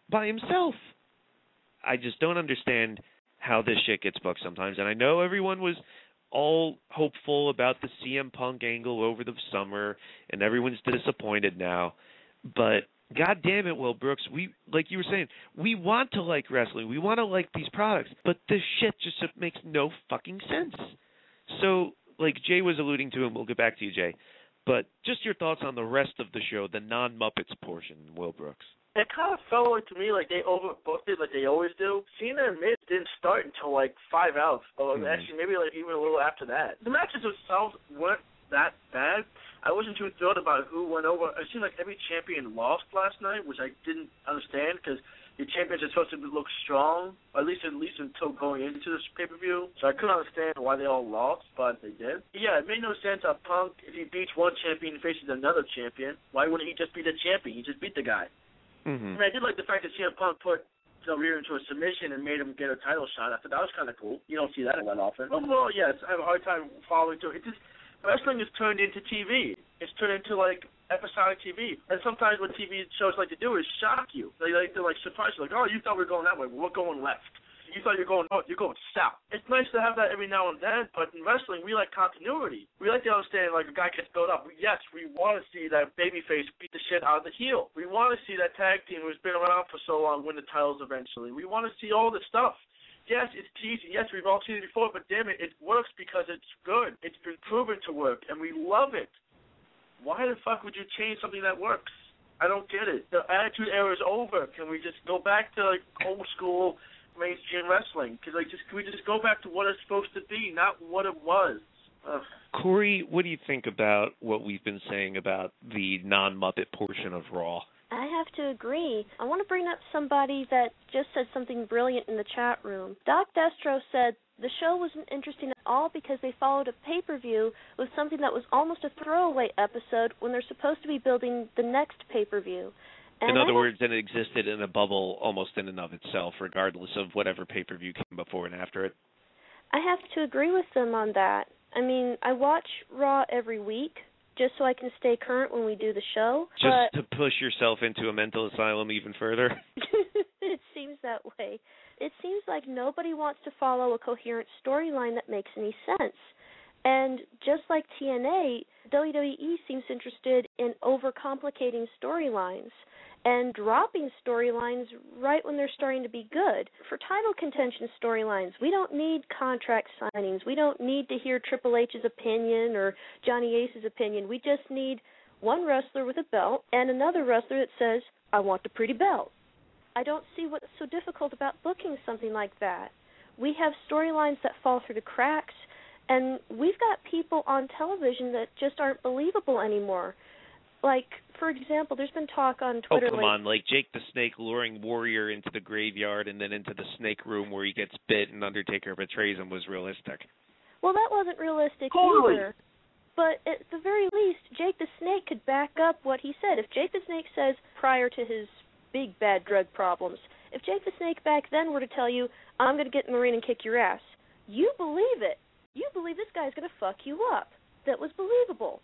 by himself? I just don't understand how this shit gets booked sometimes. And I know everyone was all hopeful about the CM Punk angle over the summer, and everyone's disappointed now. But God damn it, Will Brooks, we, like you were saying, we want to like wrestling. We want to like these products, but this shit just makes no fucking sense. So, like Jay was alluding to, and we'll get back to you, Jay, but just your thoughts on the rest of the show, the non-Muppets portion, Will Brooks. It kind of felt like to me like they overbooked it like they always do. Cena and Miz didn't start until like 5 hours. Or actually, maybe like even a little after that. The matches themselves weren't that bad. I wasn't too thrilled about who went over. It seemed like every champion lost last night, which I didn't understand because the champions are supposed to look strong, or at least until going into this pay-per-view. So I couldn't understand why they all lost, but they did. Yeah, it made no sense how Punk, if he beats one champion and faces another champion, why wouldn't he just be the champion? He just beat the guy. Mm-hmm. I mean, I did like the fact that CM Punk put Del Rio into a submission and made him get a title shot. I thought that was kind of cool. You don't see that that often. Overall, yes, I have a hard time following through. It just, wrestling is turned into TV. It's turned into, like, episodic TV. And sometimes what TV shows like to do is shock you. They like to, like, surprise you. Like, oh, you thought we were going that way. Well, we're going left. You thought you were going north. You're going south. It's nice to have that every now and then, but in wrestling, we like continuity. We like to understand, like, a guy gets built up. Yes, we want to see that babyface beat the shit out of the heel. We want to see that tag team who's been around for so long win the titles eventually. We want to see all this stuff. Yes, it's cheesy. Yes, we've all seen it before, but damn it, it works because it's good. It's been proven to work, and we love it. Why the fuck would you change something that works? I don't get it. The Attitude Era is over. Can we just go back to, like, old school mainstream wrestling? Because, like, just, can we just go back to what it's supposed to be, not what it was? Ugh. Corey, what do you think about what we've been saying about the non-Muppet portion of Raw? I have to agree. I want to bring up somebody that just said something brilliant in the chat room. Doc Destro said, the show wasn't interesting at all because they followed a pay-per-view with something that was almost a throwaway episode when they're supposed to be building the next pay-per-view. And in other words, it existed in a bubble almost in and of itself, regardless of whatever pay-per-view came before and after it. I have to agree with them on that. I mean, I watch Raw every week, just so I can stay current when we do the show. Just to push yourself into a mental asylum even further? See, that way. It seems like nobody wants to follow a coherent storyline that makes any sense. And just like TNA, WWE seems interested in overcomplicating storylines and dropping storylines right when they're starting to be good. For title contention storylines, we don't need contract signings. We don't need to hear Triple H's opinion or Johnny Ace's opinion. We just need one wrestler with a belt and another wrestler that says, I want the pretty belt. I don't see what's so difficult about booking something like that. We have storylines that fall through the cracks, and we've got people on television that just aren't believable anymore. Like, for example, there's been talk on Twitter. Like Jake the Snake luring Warrior into the graveyard and then into the snake room where he gets bit and Undertaker betrays him was realistic. Well, that wasn't realistic either. But at the very least, Jake the Snake could back up what he said. If Jake the Snake says prior to his big bad drug problems, if Jake the Snake back then were to tell you, I'm going to get in the ring and kick your ass, you believe it. You believe this guy's going to fuck you up. That was believable.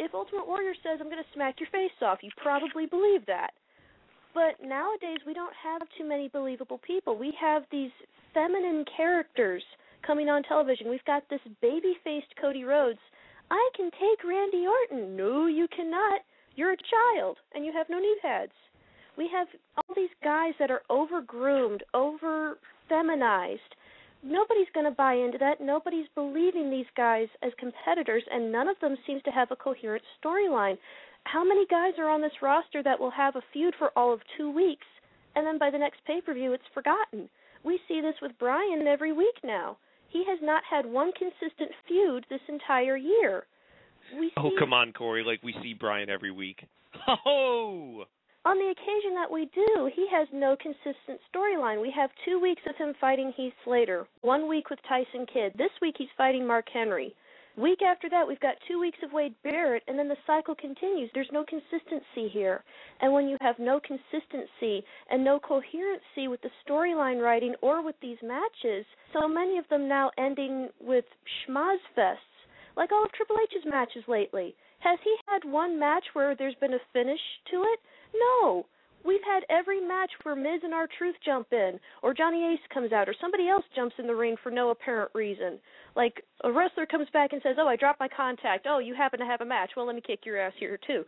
If Ultimate Warrior says, I'm going to smack your face off, you probably believe that. But nowadays, we don't have too many believable people. We have these feminine characters coming on television. We've got this baby-faced Cody Rhodes. I can take Randy Orton. No, you cannot. You're a child, and you have no knee pads. We have all these guys that are over-groomed, over-feminized. Nobody's going to buy into that. Nobody's believing these guys as competitors, and none of them seems to have a coherent storyline. How many guys are on this roster that will have a feud for all of 2 weeks, and then by the next pay-per-view it's forgotten? We see this with Bryan every week now. He has not had one consistent feud this entire year. Come on, Corey. Like, we see Bryan every week. Oh! On the occasion that we do, he has no consistent storyline. We have 2 weeks of him fighting Heath Slater, 1 week with Tyson Kidd. This week he's fighting Mark Henry. Week after that, we've got 2 weeks of Wade Barrett, and then the cycle continues. There's no consistency here. And when you have no consistency and no coherency with the storyline writing or with these matches, so many of them now ending with schmozfests, like all of Triple H's matches lately. Has he had one match where there's been a finish to it? No. We've had every match where Miz and R-Truth jump in, or Johnny Ace comes out, or somebody else jumps in the ring for no apparent reason. Like, a wrestler comes back and says, oh, I dropped my contact. Oh, you happen to have a match. Well, let me kick your ass here, too.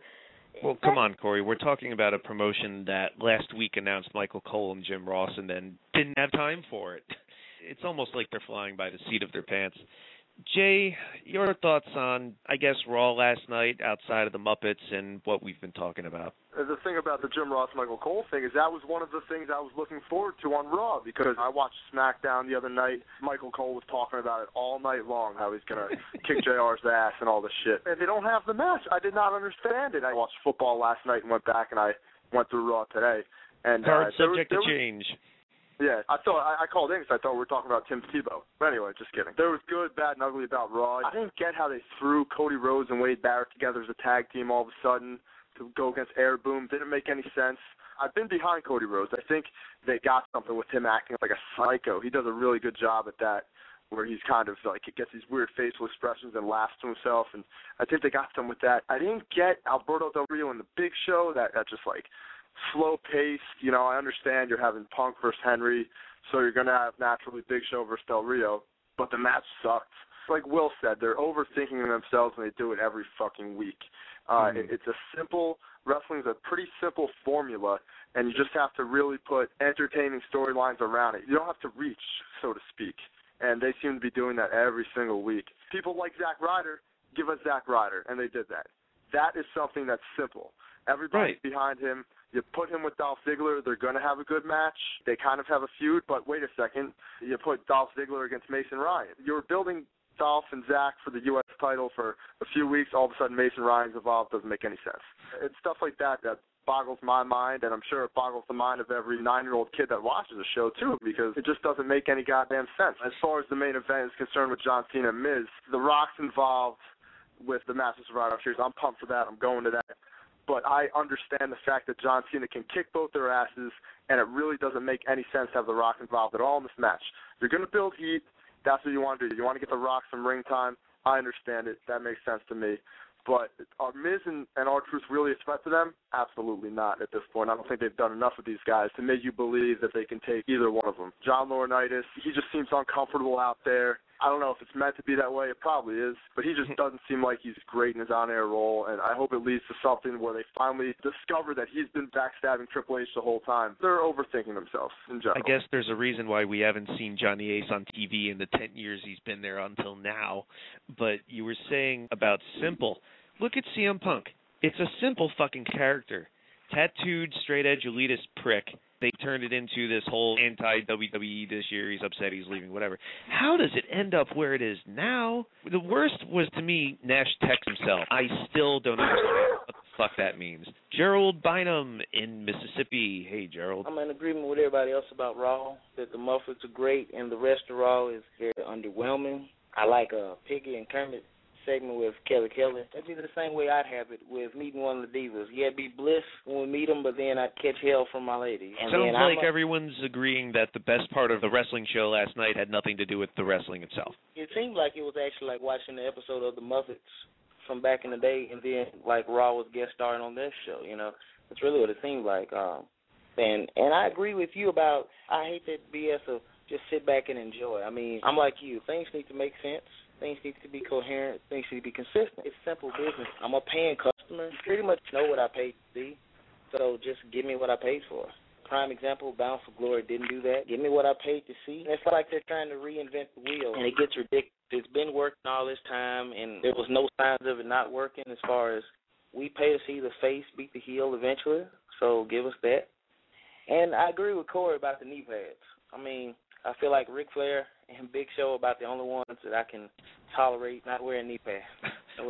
Well, come on, Corey. We're talking about a promotion that last week announced Michael Cole and Jim Ross and then didn't have time for it. It's almost like they're flying by the seat of their pants. Jay, your thoughts on, I guess, Raw last night outside of the Muppets and what we've been talking about? The thing about the Jim Ross-Michael Cole thing is that was one of the things I was looking forward to on Raw because I watched SmackDown the other night. Michael Cole was talking about it all night long, how he's going to kick JR's ass and all this shit. And they don't have the match. I did not understand it. I watched football last night and went back and I went through Raw today. And subject to change. Yeah, I called in because I thought we were talking about Tim Tebow. But anyway, just kidding. There was good, bad, and ugly about Raw. I didn't get how they threw Cody Rhodes and Wade Barrett together as a tag team all of a sudden to go against Air Boom. Didn't make any sense. I've been behind Cody Rhodes. I think they got something with him acting like a psycho. He does a really good job at that, where he's kind of like, he gets these weird facial expressions and laughs to himself. And I think they got something with that. I didn't get Alberto Del Rio and the Big Show. That just like... slow paced, you know, I understand you're having Punk versus Henry, so you're going to have naturally Big Show versus Del Rio, but the match sucked. Like Will said, they're overthinking themselves and they do it every fucking week. It's a simple, wrestling's a pretty simple formula, and you just have to really put entertaining storylines around it. You don't have to reach, so to speak, and they seem to be doing that every single week. People like Zack Ryder, give us Zack Ryder, and they did that. That is something that's simple. Everybody's behind him. You put him with Dolph Ziggler, they're going to have a good match. They kind of have a feud, but wait a second. You put Dolph Ziggler against Mason Ryan. You're building Dolph and Zack for the U.S. title for a few weeks. All of a sudden, Mason Ryan's involved. Doesn't make any sense. It's stuff like that boggles my mind, and I'm sure it boggles the mind of every 9-year-old kid that watches the show, too, because it just doesn't make any goddamn sense. As far as the main event is concerned with John Cena and Miz, The Rock's involved with the Master Survivor Series. I'm pumped for that. I'm going to that. But I understand the fact that John Cena can kick both their asses, and it really doesn't make any sense to have The Rock involved at all in this match. You're going to build heat. That's what you want to do. You want to get The Rock some ring time. I understand it. That makes sense to me. But are Miz and R-Truth really a threat to them? Absolutely not at this point. I don't think they've done enough of these guys to make you believe that they can take either one of them. John Laurinaitis, he just seems uncomfortable out there. I don't know if it's meant to be that way. It probably is. But he just doesn't seem like he's great in his on-air role, and I hope it leads to something where they finally discover that he's been backstabbing Triple H the whole time. They're overthinking themselves in general. I guess there's a reason why we haven't seen Johnny Ace on TV in the 10 years he's been there until now. But you were saying about simple. Look at CM Punk. It's a simple fucking character. Tattooed, straight-edge elitist prick. They turned it into this whole anti-WWE this year. He's upset. He's leaving, whatever. How does it end up where it is now? The worst was, to me, Nash Tex himself. I still don't understand what the fuck that means. Gerald Bynum in Mississippi. Hey, Gerald. I'm in agreement with everybody else about Raw, that the muffins are great and the rest of Raw is very underwhelming. I like Piggy and Kermit segment with Kelly Kelly. That'd be the same way I'd have it with meeting one of the divas. Yeah, it'd be bliss when we meet them, but then I'd catch hell from my lady. And sounds like everyone's agreeing that the best part of the wrestling show last night had nothing to do with the wrestling itself. It seemed like it was actually like watching the episode of the Muppets from back in the day, and then like Raw was guest starring on this show, you know. That's really what it seemed like. And I agree with you about, I hate that BS of just sit back and enjoy. I mean, I'm like you. Things need to make sense. Things need to be coherent. Things need to be consistent. It's simple business. I'm a paying customer. You pretty much know what I paid to be, so just give me what I paid for. Prime example, Bound for Glory didn't do that. Give me what I paid to see. It's like they're trying to reinvent the wheel, and it gets ridiculous. It's been working all this time, and there was no signs of it not working as far as we pay to see the face beat the heel eventually, so give us that. And I agree with Corey about the knee pads. I mean, I feel like Ric Flair and Big Show about the only ones that I can tolerate not wearing knee pads.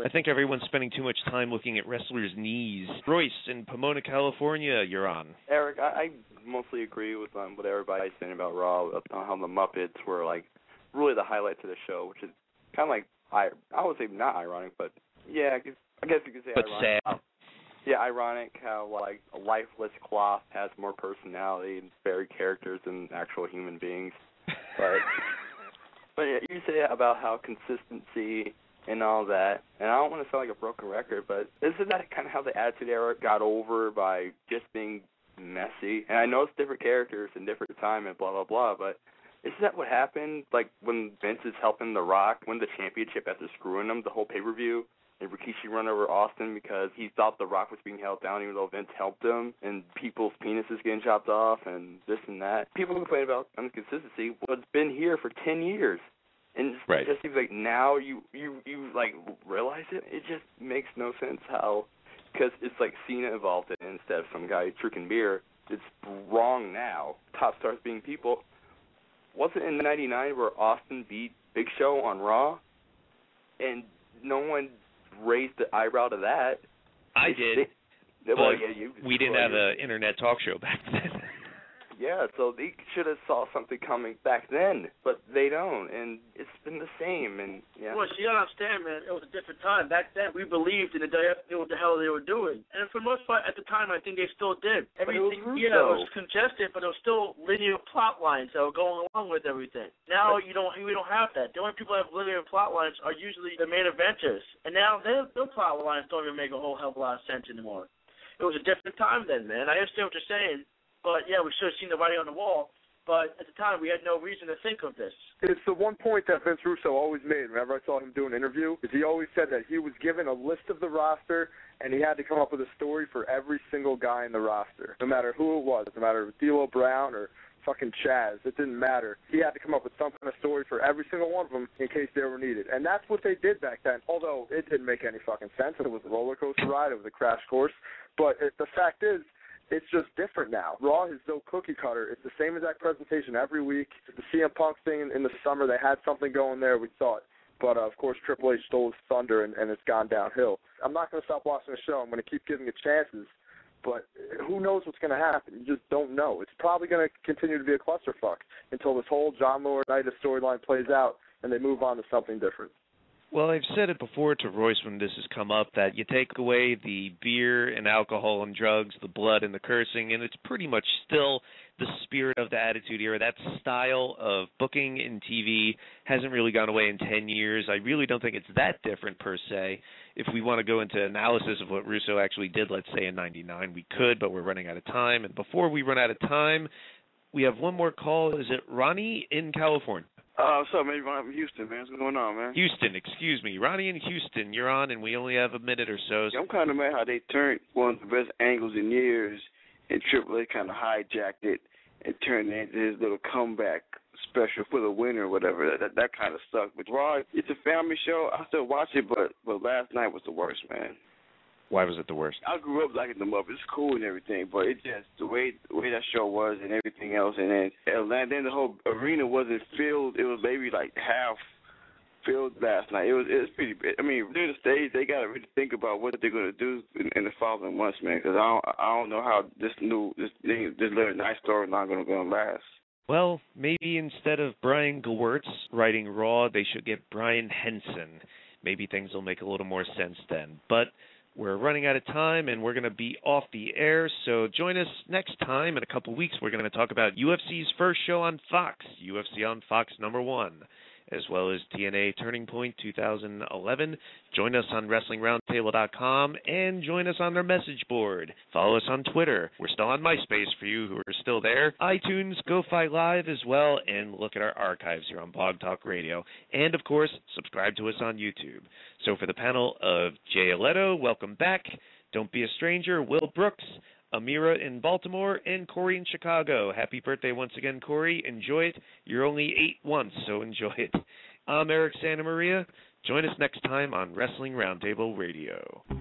I think everyone's spending too much time looking at wrestlers' knees. Royce in Pomona, California, you're on. Eric, I mostly agree with what everybody's saying about Raw, on how the Muppets were like really the highlight to the show, which is kind of like, I would say not ironic, but yeah, I guess you could say but ironic. Sad. Yeah, ironic how like a lifeless cloth has more personality and varied characters than actual human beings. But yeah, you say about how consistency and all that, and I don't want to sound like a broken record, but isn't that kind of how the Attitude Era got over, by just being messy? And I know it's different characters and different time and blah, blah, blah, but isn't that what happened? Like when Vince is helping The Rock win the championship after screwing him the whole pay-per-view, and Rikishi run over Austin because he thought The Rock was being held down even though Vince helped him, and people's penises getting chopped off and this and that. People complain about inconsistency. Well, it's been here for 10 years. And right. It just seems like now you like realize it. It just makes no sense how, because it's like Cena evolved it instead of some guy drinking beer. It's wrong now. Top stars being people. Wasn't in 99 where Austin beat Big Show on Raw? And no one raised the eyebrow to that. I did. We didn't have an internet talk show back then. Yeah, so they should have saw something coming back then, but they don't, and it's been the same. And yeah. Well, you don't understand, man. It was a different time. Back then, we believed in what the hell they were doing. And for the most part, at the time, I think they still did. Everything was congested, but it was still linear plot lines that were going along with everything. Now we don't have that. The only people that have linear plot lines are usually the main eventers. And now their plot lines don't even make a whole hell of a lot of sense anymore. It was a different time then, man. I understand what you're saying. But, yeah, we should have seen the writing on the wall. But at the time, we had no reason to think of this. It's the one point that Vince Russo always made whenever I saw him do an interview, is he always said that he was given a list of the roster, and he had to come up with a story for every single guy in the roster, no matter who it was, no matter D'Lo Brown or fucking Chaz. It didn't matter. He had to come up with some kind of story for every single one of them in case they were needed. And that's what they did back then, although it didn't make any fucking sense. It was a roller coaster ride. It was a crash course. But the fact is, it's just different now. Raw is so cookie cutter. It's the same exact presentation every week. The CM Punk thing in the summer, they had something going there, we thought. But, of course, Triple H stole his thunder, and it's gone downhill. I'm not going to stop watching the show. I'm going to keep giving it chances. But who knows what's going to happen? You just don't know. It's probably going to continue to be a clusterfuck until this whole John Laurinaitis storyline plays out and they move on to something different. Well, I've said it before to Royce when this has come up, that you take away the beer and alcohol and drugs, the blood and the cursing, and it's pretty much still the spirit of the Attitude Era. That style of booking in TV hasn't really gone away in 10 years. I really don't think it's that different per se. if we want to go into analysis of what Russo actually did, let's say in 99, we could, but we're running out of time. And before we run out of time, we have one more call. Is it Ronnie in California? What's up, man? Ronnie from Houston, man. What's going on, man? Houston, excuse me. Ronnie in Houston, you're on, and we only have a minute or so. Yeah, I'm kind of mad how they turned one of the best angles in years, and AAA kind of hijacked it and turned it into this little comeback special for the winner or whatever. That kind of sucked. But, Raw, it's a family show. I still watch it, but last night was the worst, man. Why was it the worst? I grew up liking the Muppets. It's cool and everything, but it just, the way that show was and everything else, and then Atlanta, then the whole arena wasn't filled. It was maybe like half filled last night. It was pretty bad. I mean, during the stage, they got to really think about what they're going to do in the following months, man, because I don't know how this little nice storyline going to last. Well, maybe instead of Brian Gewirtz writing Raw, they should get Brian Henson. Maybe things will make a little more sense then, but we're running out of time, and we're going to be off the air, so join us next time. In a couple weeks, we're going to talk about UFC's first show on Fox, UFC on Fox number 1, as well as TNA Turning Point 2011. Join us on WrestlingRoundtable.com, and join us on their message board. Follow us on Twitter. We're still on MySpace for you who are still there. iTunes, GoFi Live as well, and look at our archives here on Blog Talk Radio. And, of course, subscribe to us on YouTube. So for the panel of Jay Aletto, welcome back. Don't Be a Stranger, Will Brooks, Amira in Baltimore, and Corey in Chicago. Happy birthday once again, Corey. Enjoy it. You're only 8 once, so enjoy it. I'm Eric Santamaria. Join us next time on Wrestling Roundtable Radio.